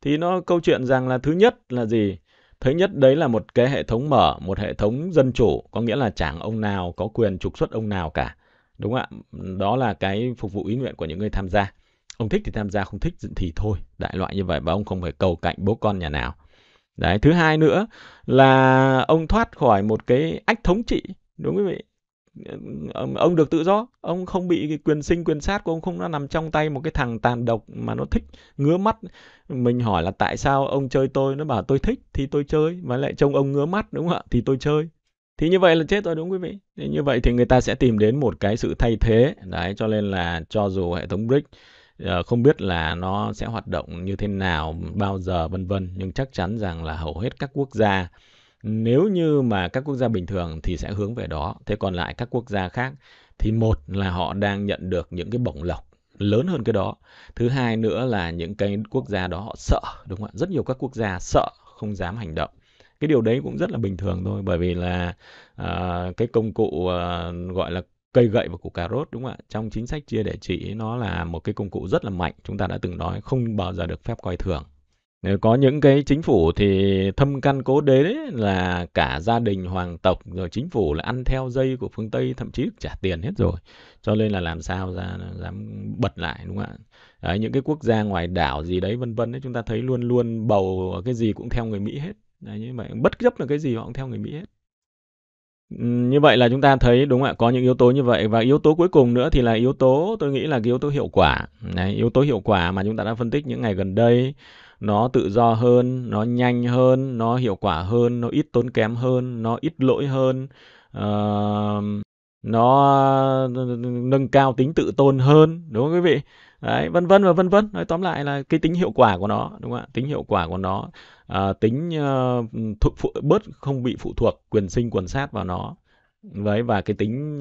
Thì nó câu chuyện rằng là thứ nhất là gì? Thứ nhất đấy là một cái hệ thống mở, một hệ thống dân chủ, có nghĩa là chẳng ông nào có quyền trục xuất ông nào cả, đúng không ạ? Đó là cái phục vụ ý nguyện của những người tham gia. Ông thích thì tham gia, không thích thì thôi, đại loại như vậy, và ông không phải cầu cạnh bố con nhà nào. Đấy, thứ hai nữa là ông thoát khỏi một cái ách thống trị, đúng không quý vị? Ông được tự do, ông không bị cái quyền sinh quyền sát của ông không nó nằm trong tay một cái thằng tàn độc mà nó thích ngứa mắt. Mình hỏi là tại sao ông chơi tôi, nó bảo tôi thích thì tôi chơi, mà lại trông ông ngứa mắt, đúng không ạ? Thì tôi chơi. Thì như vậy là chết rồi, đúng quý vị? Thì như vậy thì người ta sẽ tìm đến một cái sự thay thế. Đấy, cho nên là cho dù hệ thống bờ rích không biết là nó sẽ hoạt động như thế nào, bao giờ vân vân, nhưng chắc chắn rằng là hầu hết các quốc gia, nếu như mà các quốc gia bình thường thì sẽ hướng về đó. Thế còn lại các quốc gia khác thì một là họ đang nhận được những cái bổng lộc lớn hơn cái đó. Thứ hai nữa là những cái quốc gia đó họ sợ, đúng không ạ? Rất nhiều các quốc gia sợ, không dám hành động. Cái điều đấy cũng rất là bình thường thôi, bởi vì là uh, cái công cụ uh, gọi là cây gậy và củ cà rốt, đúng không ạ? Trong chính sách chia để trị nó là một cái công cụ rất là mạnh, chúng ta đã từng nói không bao giờ được phép coi thường. Nếu có những cái chính phủ thì thâm căn cố đế đấy, là cả gia đình hoàng tộc rồi chính phủ là ăn theo dây của phương Tây, thậm chí trả tiền hết rồi, cho nên là làm sao ra dám bật lại, đúng không ạ? Đấy, những cái quốc gia ngoài đảo gì đấy vân vân, chúng ta thấy luôn luôn bầu cái gì cũng theo người Mỹ hết. Đấy, như vậy bất chấp là cái gì họ cũng theo người Mỹ hết. Như vậy là chúng ta thấy, đúng ạ, có những yếu tố như vậy. Và yếu tố cuối cùng nữa thì là yếu tố, tôi nghĩ là cái yếu tố hiệu quả. Đấy, yếu tố hiệu quả mà chúng ta đã phân tích những ngày gần đây, nó tự do hơn, nó nhanh hơn, nó hiệu quả hơn, nó ít tốn kém hơn, nó ít lỗi hơn, uh, nó nâng cao tính tự tôn hơn, đúng không quý vị? Đấy, vân vân và vân vân. Nói tóm lại là cái tính hiệu quả của nó, đúng không ạ? Tính hiệu quả của nó, à, tính uh, thuộc, phụ, bớt không bị phụ thuộc quyền sinh quần sát vào nó. Đấy, và cái tính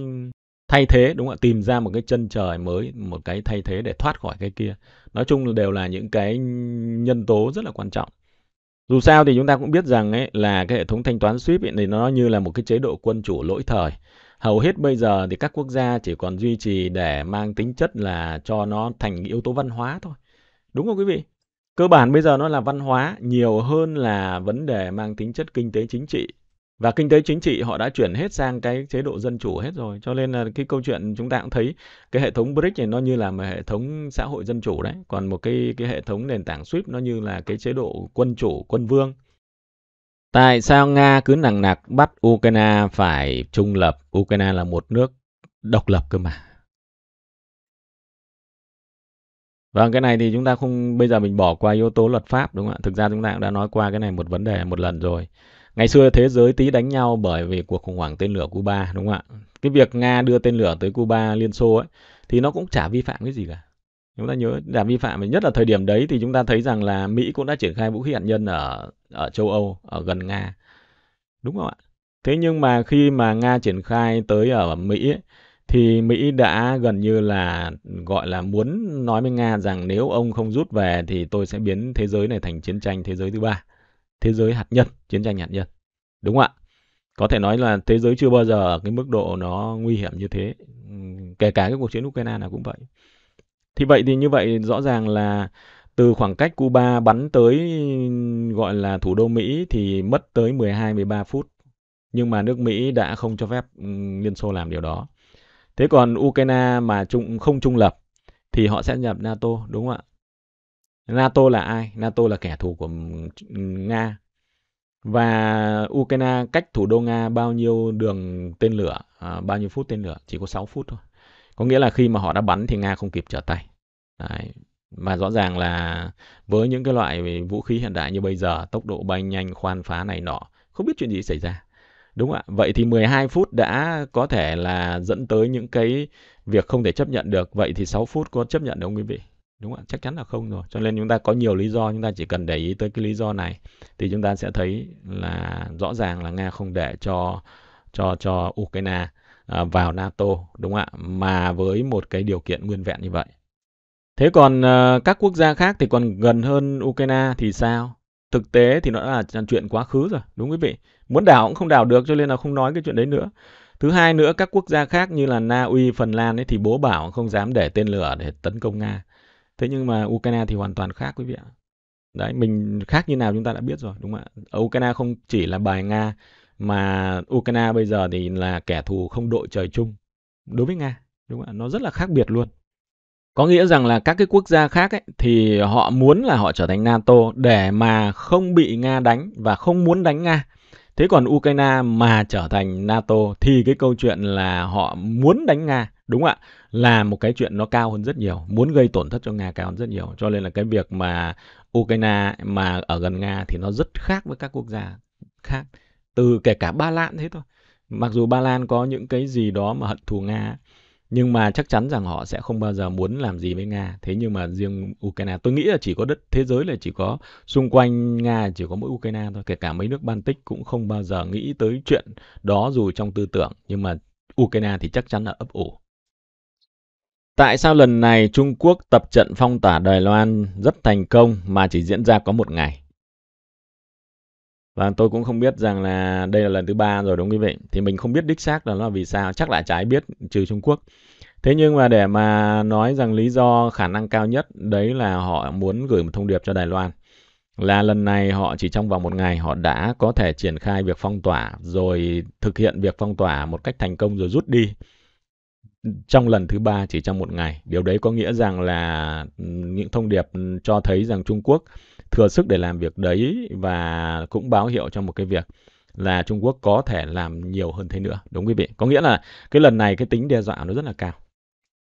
thay thế, đúng không ạ? Tìm ra một cái chân trời mới, một cái thay thế để thoát khỏi cái kia. Nói chung đều là những cái nhân tố rất là quan trọng. Dù sao thì chúng ta cũng biết rằng ấy, là cái hệ thống thanh toán ship thì nó như là một cái chế độ quân chủ lỗi thời. Hầu hết bây giờ thì các quốc gia chỉ còn duy trì để mang tính chất là cho nó thành yếu tố văn hóa thôi. Đúng không quý vị? Cơ bản bây giờ nó là văn hóa nhiều hơn là vấn đề mang tính chất kinh tế chính trị. Và kinh tế chính trị họ đã chuyển hết sang cái chế độ dân chủ hết rồi. Cho nên là cái câu chuyện chúng ta cũng thấy cái hệ thống bờ rích này nó như là một hệ thống xã hội dân chủ đấy. Còn một cái, cái hệ thống nền tảng ship nó như là cái chế độ quân chủ, quân vương. Tại sao Nga cứ nằng nặc bắt Ukraine phải trung lập? Ukraine là một nước độc lập cơ mà. Vâng, cái này thì chúng ta không, bây giờ mình bỏ qua yếu tố luật pháp, đúng không ạ? Thực ra chúng ta cũng đã nói qua cái này một vấn đề một lần rồi. Ngày xưa thế giới tí đánh nhau bởi vì cuộc khủng hoảng tên lửa Cuba, đúng không ạ? Cái việc Nga đưa tên lửa tới Cuba, Liên Xô ấy, thì nó cũng chả vi phạm cái gì cả. Chúng ta nhớ đã vi phạm, nhất là thời điểm đấy thì chúng ta thấy rằng là Mỹ cũng đã triển khai vũ khí hạt nhân ở ở châu Âu, ở gần Nga. Đúng không ạ? Thế nhưng mà khi mà Nga triển khai tới ở Mỹ ấy, thì Mỹ đã gần như là gọi là muốn nói với Nga rằng nếu ông không rút về thì tôi sẽ biến thế giới này thành chiến tranh thế giới thứ ba. Thế giới hạt nhân, chiến tranh hạt nhân. Đúng không ạ? Có thể nói là thế giới chưa bao giờ ở cái mức độ nó nguy hiểm như thế. Kể cả cái cuộc chiến Ukraine là cũng vậy. Thì vậy thì như vậy rõ ràng là từ khoảng cách Cuba bắn tới gọi là thủ đô Mỹ thì mất tới mười hai mười ba phút. Nhưng mà nước Mỹ đã không cho phép Liên Xô làm điều đó. Thế còn Ukraine mà không trung lập thì họ sẽ nhập NATO, đúng không ạ? NATO là ai? NATO là kẻ thù của Nga. Và Ukraine cách thủ đô Nga bao nhiêu đường tên lửa, à, bao nhiêu phút tên lửa? Chỉ có sáu phút thôi. Có nghĩa là khi mà họ đã bắn thì Nga không kịp trở tay. Đấy. Mà rõ ràng là với những cái loại vũ khí hiện đại như bây giờ, tốc độ bay nhanh, khoan phá này nọ, không biết chuyện gì xảy ra. Đúng ạ. Vậy thì mười hai phút đã có thể là dẫn tới những cái việc không thể chấp nhận được. Vậy thì sáu phút có chấp nhận được không quý vị? Đúng ạ. Chắc chắn là không rồi. Cho nên chúng ta có nhiều lý do, chúng ta chỉ cần để ý tới cái lý do này thì chúng ta sẽ thấy là rõ ràng là Nga không để cho, cho, cho Ukraine vào NATO, đúng không ạ? Mà với một cái điều kiện nguyên vẹn như vậy. Thế còn uh, các quốc gia khác thì còn gần hơn Ukraine thì sao? Thực tế thì nó là chuyện quá khứ rồi, đúng quý vị? Muốn đảo cũng không đảo được, cho nên là không nói cái chuyện đấy nữa. Thứ hai nữa, các quốc gia khác như là Na Uy, Phần Lan ấy thì bố bảo không dám để tên lửa để tấn công Nga. Thế nhưng mà Ukraine thì hoàn toàn khác quý vị ạ. Đấy, mình khác như nào chúng ta đã biết rồi, đúng không ạ? Ở Ukraine không chỉ là bài Nga, mà Ukraine bây giờ thì là kẻ thù không đội trời chung đối với Nga, đúng không ạ? Nó rất là khác biệt luôn. Có nghĩa rằng là các cái quốc gia khác ấy, thì họ muốn là họ trở thành NATO để mà không bị Nga đánh và không muốn đánh Nga. Thế còn Ukraine mà trở thành NATO thì cái câu chuyện là họ muốn đánh Nga, đúng không ạ? Là một cái chuyện nó cao hơn rất nhiều, muốn gây tổn thất cho Nga cao hơn rất nhiều. Cho nên là cái việc mà Ukraine mà ở gần Nga thì nó rất khác với các quốc gia khác. Từ kể cả Ba Lan thế thôi. Mặc dù Ba Lan có những cái gì đó mà hận thù Nga, Nhưng mà chắc chắn rằng họ sẽ không bao giờ muốn làm gì với Nga. Thế nhưng mà riêng Ukraine, tôi nghĩ là chỉ có đất thế giới là chỉ có xung quanh Nga chỉ có mỗi Ukraine thôi. Kể cả mấy nước Baltic cũng không bao giờ nghĩ tới chuyện đó dù trong tư tưởng. Nhưng mà Ukraine thì chắc chắn là ấp ủ. Tại sao lần này Trung Quốc tập trận phong tỏa Đài Loan rất thành công mà chỉ diễn ra có một ngày? Và tôi cũng không biết rằng là đây là lần thứ ba rồi đúng không quý vị? Thì mình không biết đích xác là nó vì sao, chắc là trái biết trừ Trung Quốc. Thế nhưng mà để mà nói rằng lý do khả năng cao nhất đấy là họ muốn gửi một thông điệp cho Đài Loan. Là lần này họ chỉ trong vòng một ngày họ đã có thể triển khai việc phong tỏa rồi thực hiện việc phong tỏa một cách thành công rồi rút đi. Trong lần thứ ba chỉ trong một ngày. Điều đấy có nghĩa rằng là những thông điệp cho thấy rằng Trung Quốc thừa sức để làm việc đấy và cũng báo hiệu cho một cái việc là Trung Quốc có thể làm nhiều hơn thế nữa. Đúng quý vị? Có nghĩa là cái lần này cái tính đe dọa nó rất là cao.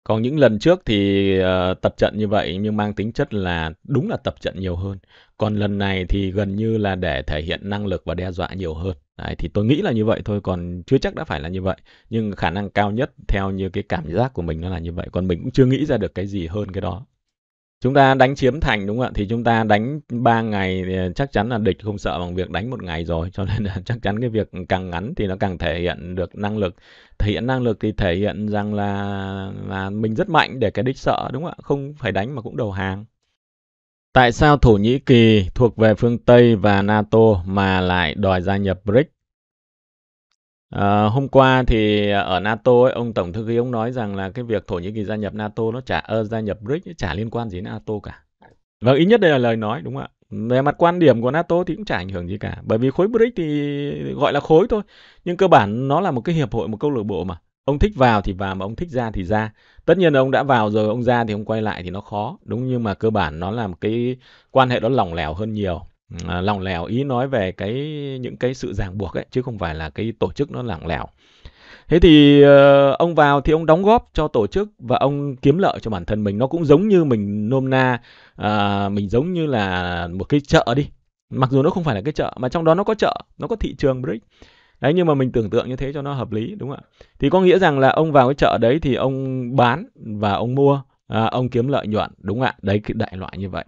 Còn những lần trước thì uh, tập trận như vậy nhưng mang tính chất là đúng là tập trận nhiều hơn. Còn lần này thì gần như là để thể hiện năng lực và đe dọa nhiều hơn. Đấy, thì tôi nghĩ là như vậy thôi, còn chưa chắc đã phải là như vậy. Nhưng khả năng cao nhất theo như cái cảm giác của mình nó là như vậy. Còn mình cũng chưa nghĩ ra được cái gì hơn cái đó. Chúng ta đánh chiếm thành đúng không ạ? Thì chúng ta đánh ba ngày chắc chắn là địch không sợ bằng việc đánh một ngày rồi. Cho nên là chắc chắn cái việc càng ngắn thì nó càng thể hiện được năng lực. Thể hiện năng lực thì thể hiện rằng là, là mình rất mạnh để cái địch sợ đúng không ạ? Không phải đánh mà cũng đầu hàng. Tại sao Thổ Nhĩ Kỳ thuộc về phương Tây và NATO mà lại đòi gia nhập bờ rích? À, hôm qua thì ở NATO ấy, ông Tổng Thư ký ông nói rằng là cái việc Thổ Nhĩ Kỳ gia nhập NATO nó chả uh, gia nhập bờ rích chả liên quan gì đến NATO cả. Và ít nhất đây là lời nói đúng không ạ? Về mặt quan điểm của NATO thì cũng chả ảnh hưởng gì cả, bởi vì khối bờ rích thì gọi là khối thôi, nhưng cơ bản nó là một cái hiệp hội, một câu lạc bộ mà. Ông thích vào thì vào, mà ông thích ra thì ra. Tất nhiên là ông đã vào rồi, ông ra thì ông quay lại thì nó khó. Đúng, nhưng mà cơ bản nó là một cái quan hệ đó lỏng lẻo hơn nhiều. À, lỏng lẻo ý nói về cái những cái sự ràng buộc ấy, chứ không phải là cái tổ chức nó lỏng lẻo. Thế thì uh, ông vào thì ông đóng góp cho tổ chức và ông kiếm lợi cho bản thân mình. Nó cũng giống như mình nôm na, uh, mình giống như là một cái chợ đi. Mặc dù nó không phải là cái chợ, mà trong đó nó có chợ, nó có thị trường bờ rích. Đấy, nhưng mà mình tưởng tượng như thế cho nó hợp lý đúng không ạ? Thì có nghĩa rằng là ông vào cái chợ đấy thì ông bán và ông mua, à, ông kiếm lợi nhuận đúng không ạ? Đấy, đại loại như vậy.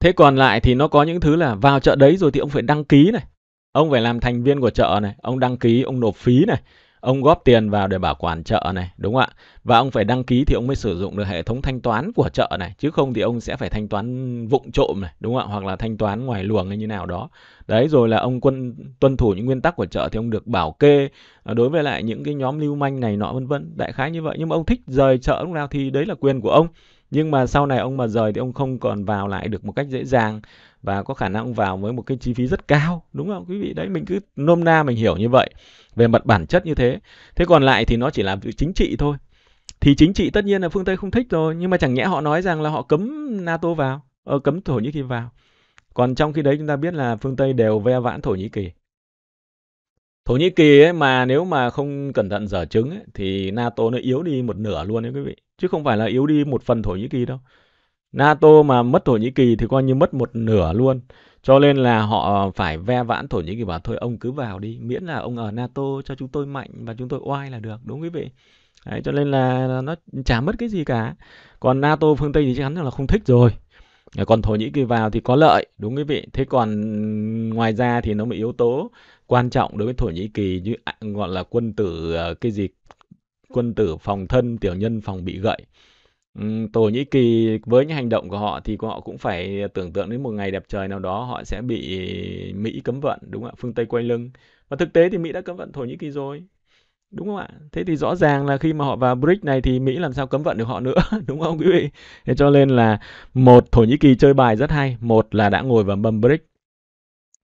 Thế còn lại thì nó có những thứ là vào chợ đấy rồi thì ông phải đăng ký này, ông phải làm thành viên của chợ này, ông đăng ký, ông nộp phí này, ông góp tiền vào để bảo quản chợ này đúng không ạ? Và ông phải đăng ký thì ông mới sử dụng được hệ thống thanh toán của chợ này, chứ không thì ông sẽ phải thanh toán vụng trộm này đúng không ạ? Hoặc là thanh toán ngoài luồng hay như nào đó. Đấy, rồi là ông quân tuân thủ những nguyên tắc của chợ thì ông được bảo kê đối với lại những cái nhóm lưu manh này nọ vân vân, đại khái như vậy. Nhưng mà ông thích rời chợ lúc nào thì đấy là quyền của ông. Nhưng mà sau này ông mà rời thì ông không còn vào lại được một cách dễ dàng và có khả năng ông vào với một cái chi phí rất cao, đúng không quý vị? Đấy, mình cứ nôm na mình hiểu như vậy, về mặt bản chất như thế. Thế còn lại thì nó chỉ là việc chính trị thôi. Thì chính trị tất nhiên là phương Tây không thích rồi, nhưng mà chẳng nhẽ họ nói rằng là họ cấm NATO vào, ờ, cấm Thổ Nhĩ Kỳ vào. Còn trong khi đấy chúng ta biết là phương Tây đều ve vãn Thổ Nhĩ Kỳ. Thổ Nhĩ Kỳ ấy mà nếu mà không cẩn thận dở trứng ấy, thì NATO nó yếu đi một nửa luôn đấy quý vị. Chứ không phải là yếu đi một phần Thổ Nhĩ Kỳ đâu. NATO mà mất Thổ Nhĩ Kỳ thì coi như mất một nửa luôn. Cho nên là họ phải ve vãn Thổ Nhĩ Kỳ bảo thôi ông cứ vào đi. Miễn là ông ở NATO cho chúng tôi mạnh và chúng tôi oai là được. Đúng quý vị? Đấy, cho nên là nó chả mất cái gì cả. Còn NATO phương Tây thì chắc chắn là không thích rồi. Còn Thổ Nhĩ Kỳ vào thì có lợi. Đúng quý vị? Thế còn ngoài ra thì nó một yếu tố quan trọng đối với Thổ Nhĩ Kỳ như gọi là quân tử cái gì? Quân tử phòng thân, tiểu nhân phòng bị gậy. Thổ Nhĩ Kỳ với những hành động của họ thì họ cũng phải tưởng tượng đến một ngày đẹp trời nào đó họ sẽ bị Mỹ cấm vận, đúng không ạ? Phương Tây quay lưng. Và thực tế thì Mỹ đã cấm vận Thổ Nhĩ Kỳ rồi, đúng không ạ? Thế thì rõ ràng là khi mà họ vào bờ rích này thì Mỹ làm sao cấm vận được họ nữa, đúng không quý vị? Thế cho nên là một Thổ Nhĩ Kỳ chơi bài rất hay, một là đã ngồi vào mâm bờ rích.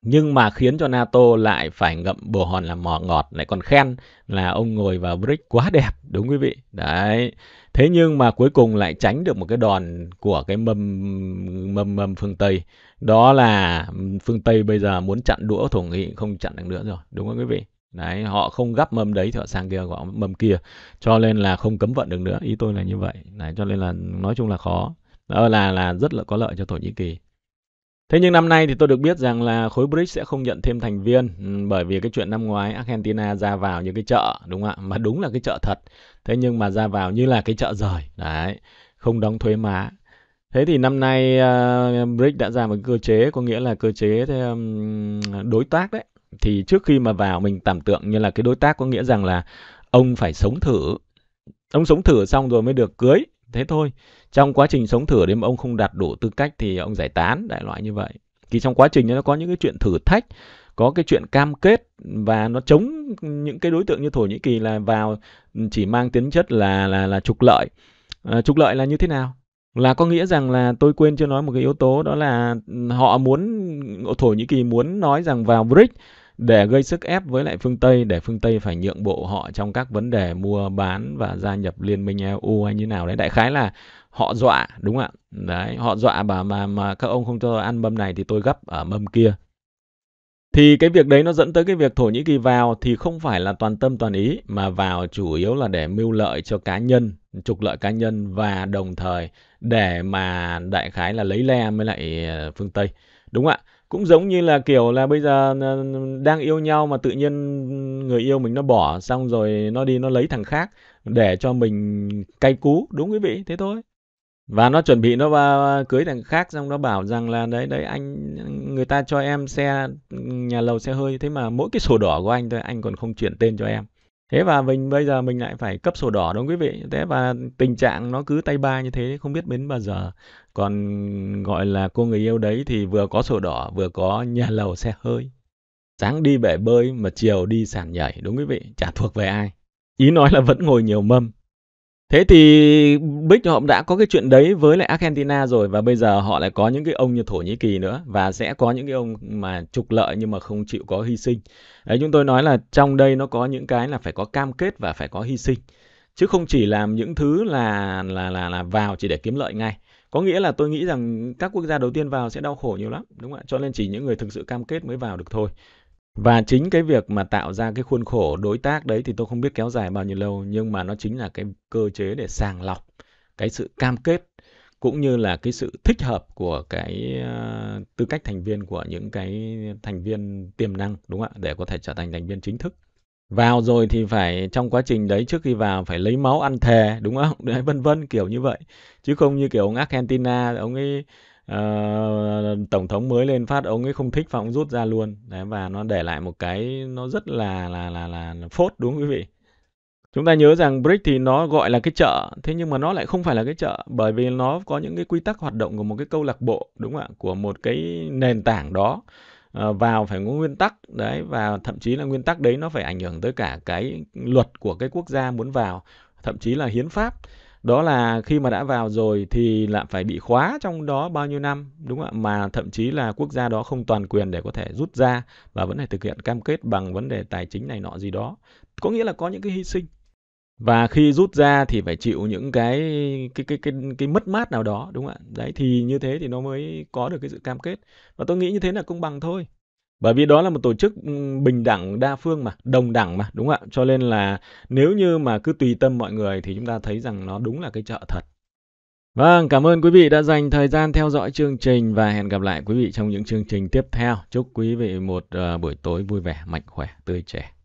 Nhưng mà khiến cho NATO lại phải ngậm bồ hòn làm mò ngọt, lại còn khen là ông ngồi vào bờ rích quá đẹp, đúng quý vị? Đấy. Thế nhưng mà cuối cùng lại tránh được một cái đòn của cái mâm mâm mâm phương Tây. Đó là phương Tây bây giờ muốn chặn đũa Thổ Nhĩ Kỳ không chặn được nữa rồi, đúng không quý vị? Đấy, họ không gắp mâm đấy thì họ sang kia gọi mâm kia. Cho nên là không cấm vận được nữa, ý tôi là như vậy. Đấy, cho nên là nói chung là khó. Đó là là rất là có lợi cho Thổ Nhĩ Kỳ. Thế nhưng năm nay thì tôi được biết rằng là khối bờ rích sẽ không nhận thêm thành viên bởi vì cái chuyện năm ngoái Argentina ra vào như cái chợ, đúng không ạ? Mà đúng là cái chợ thật. Thế nhưng mà ra vào như là cái chợ rời. Đấy, không đóng thuế má. Thế thì năm nay uh, bờ rích đã ra một cơ chế, có nghĩa là cơ chế um, đối tác đấy. Thì trước khi mà vào mình tưởng tượng như là cái đối tác, có nghĩa rằng là ông phải sống thử. Ông sống thử xong rồi mới được cưới. Thế thôi, trong quá trình sống thử nếu mà ông không đạt đủ tư cách thì ông giải tán, đại loại như vậy. Thì trong quá trình nó có những cái chuyện thử thách, có cái chuyện cam kết, và nó chống những cái đối tượng như Thổ Nhĩ Kỳ là vào chỉ mang tính chất là là là trục lợi. À, trục lợi là như thế nào? Là có nghĩa rằng là tôi quên chưa nói một cái yếu tố, đó là họ muốn, Thổ Nhĩ Kỳ muốn nói rằng vào bờ rích để gây sức ép với lại phương Tây, để phương Tây phải nhượng bộ họ trong các vấn đề mua bán và gia nhập Liên minh e u hay như nào đấy. Đại khái là họ dọa, đúng không ạ? Đấy, họ dọa bà mà mà các ông không cho ăn mâm này thì tôi gấp ở mâm kia. Thì cái việc đấy nó dẫn tới cái việc Thổ Nhĩ Kỳ vào thì không phải là toàn tâm toàn ý, mà vào chủ yếu là để mưu lợi cho cá nhân, trục lợi cá nhân, và đồng thời để mà đại khái là lấy le với lại phương Tây, đúng không ạ? Cũng giống như là kiểu là bây giờ đang yêu nhau mà tự nhiên người yêu mình nó bỏ, xong rồi nó đi nó lấy thằng khác để cho mình cay cú, đúng quý vị, thế thôi. Và nó chuẩn bị nó cưới thằng khác, xong nó bảo rằng là đấy đấy anh, người ta cho em xe nhà lầu xe hơi, thế mà mỗi cái sổ đỏ của anh thôi anh còn không chuyển tên cho em. Thế và mình bây giờ mình lại phải cấp sổ đỏ, đúng quý vị. Thế và tình trạng nó cứ tay ba như thế không biết đến bao giờ. Còn gọi là cô người yêu đấy thì vừa có sổ đỏ, vừa có nhà lầu xe hơi. Sáng đi bể bơi mà chiều đi sàn nhảy, đúng quý vị, chả thuộc về ai. Ý nói là vẫn ngồi nhiều mâm. Thế thì bờ rích họ đã có cái chuyện đấy với lại Argentina rồi, và bây giờ họ lại có những cái ông như Thổ Nhĩ Kỳ nữa, và sẽ có những cái ông mà trục lợi nhưng mà không chịu có hy sinh. Đấy, chúng tôi nói là trong đây nó có những cái là phải có cam kết và phải có hy sinh, chứ không chỉ làm những thứ là là là là vào chỉ để kiếm lợi ngay. Có nghĩa là tôi nghĩ rằng các quốc gia đầu tiên vào sẽ đau khổ nhiều lắm, đúng không ạ? Cho nên chỉ những người thực sự cam kết mới vào được thôi. Và chính cái việc mà tạo ra cái khuôn khổ đối tác đấy thì tôi không biết kéo dài bao nhiêu lâu, nhưng mà nó chính là cái cơ chế để sàng lọc cái sự cam kết cũng như là cái sự thích hợp của cái uh, tư cách thành viên của những cái thành viên tiềm năng, đúng không ạ, để có thể trở thành thành viên chính thức. Vào rồi thì phải, trong quá trình đấy trước khi vào phải lấy máu ăn thề, đúng không? Đấy, vân vân kiểu như vậy. Chứ không như kiểu ông Argentina, ông ấy Uh, tổng thống mới lên phát ông ấy không thích và ông rút ra luôn. Đấy, và nó để lại một cái nó rất là là là là phốt, đúng không, quý vị? Chúng ta nhớ rằng bờ rích thì nó gọi là cái chợ, thế nhưng mà nó lại không phải là cái chợ, bởi vì nó có những cái quy tắc hoạt động của một cái câu lạc bộ, đúng không ạ, của một cái nền tảng đó. Uh, vào phải có nguyên tắc đấy, và thậm chí là nguyên tắc đấy nó phải ảnh hưởng tới cả cái luật của cái quốc gia muốn vào, thậm chí là hiến pháp. Đó là khi mà đã vào rồi thì lại phải bị khóa trong đó bao nhiêu năm, đúng không ạ? Mà thậm chí là quốc gia đó không toàn quyền để có thể rút ra, và vẫn phải thực hiện cam kết bằng vấn đề tài chính này nọ gì đó. Có nghĩa là có những cái hy sinh. Và khi rút ra thì phải chịu những cái cái cái cái, cái mất mát nào đó, đúng không ạ? Đấy, thì như thế thì nó mới có được cái sự cam kết. Và tôi nghĩ như thế là công bằng thôi. Bởi vì đó là một tổ chức bình đẳng, đa phương mà, đồng đẳng mà, đúng không ạ? Cho nên là nếu như mà cứ tùy tâm mọi người thì chúng ta thấy rằng nó đúng là cái chợ thật. Vâng, cảm ơn quý vị đã dành thời gian theo dõi chương trình và hẹn gặp lại quý vị trong những chương trình tiếp theo. Chúc quý vị một uh, buổi tối vui vẻ, mạnh khỏe, tươi trẻ.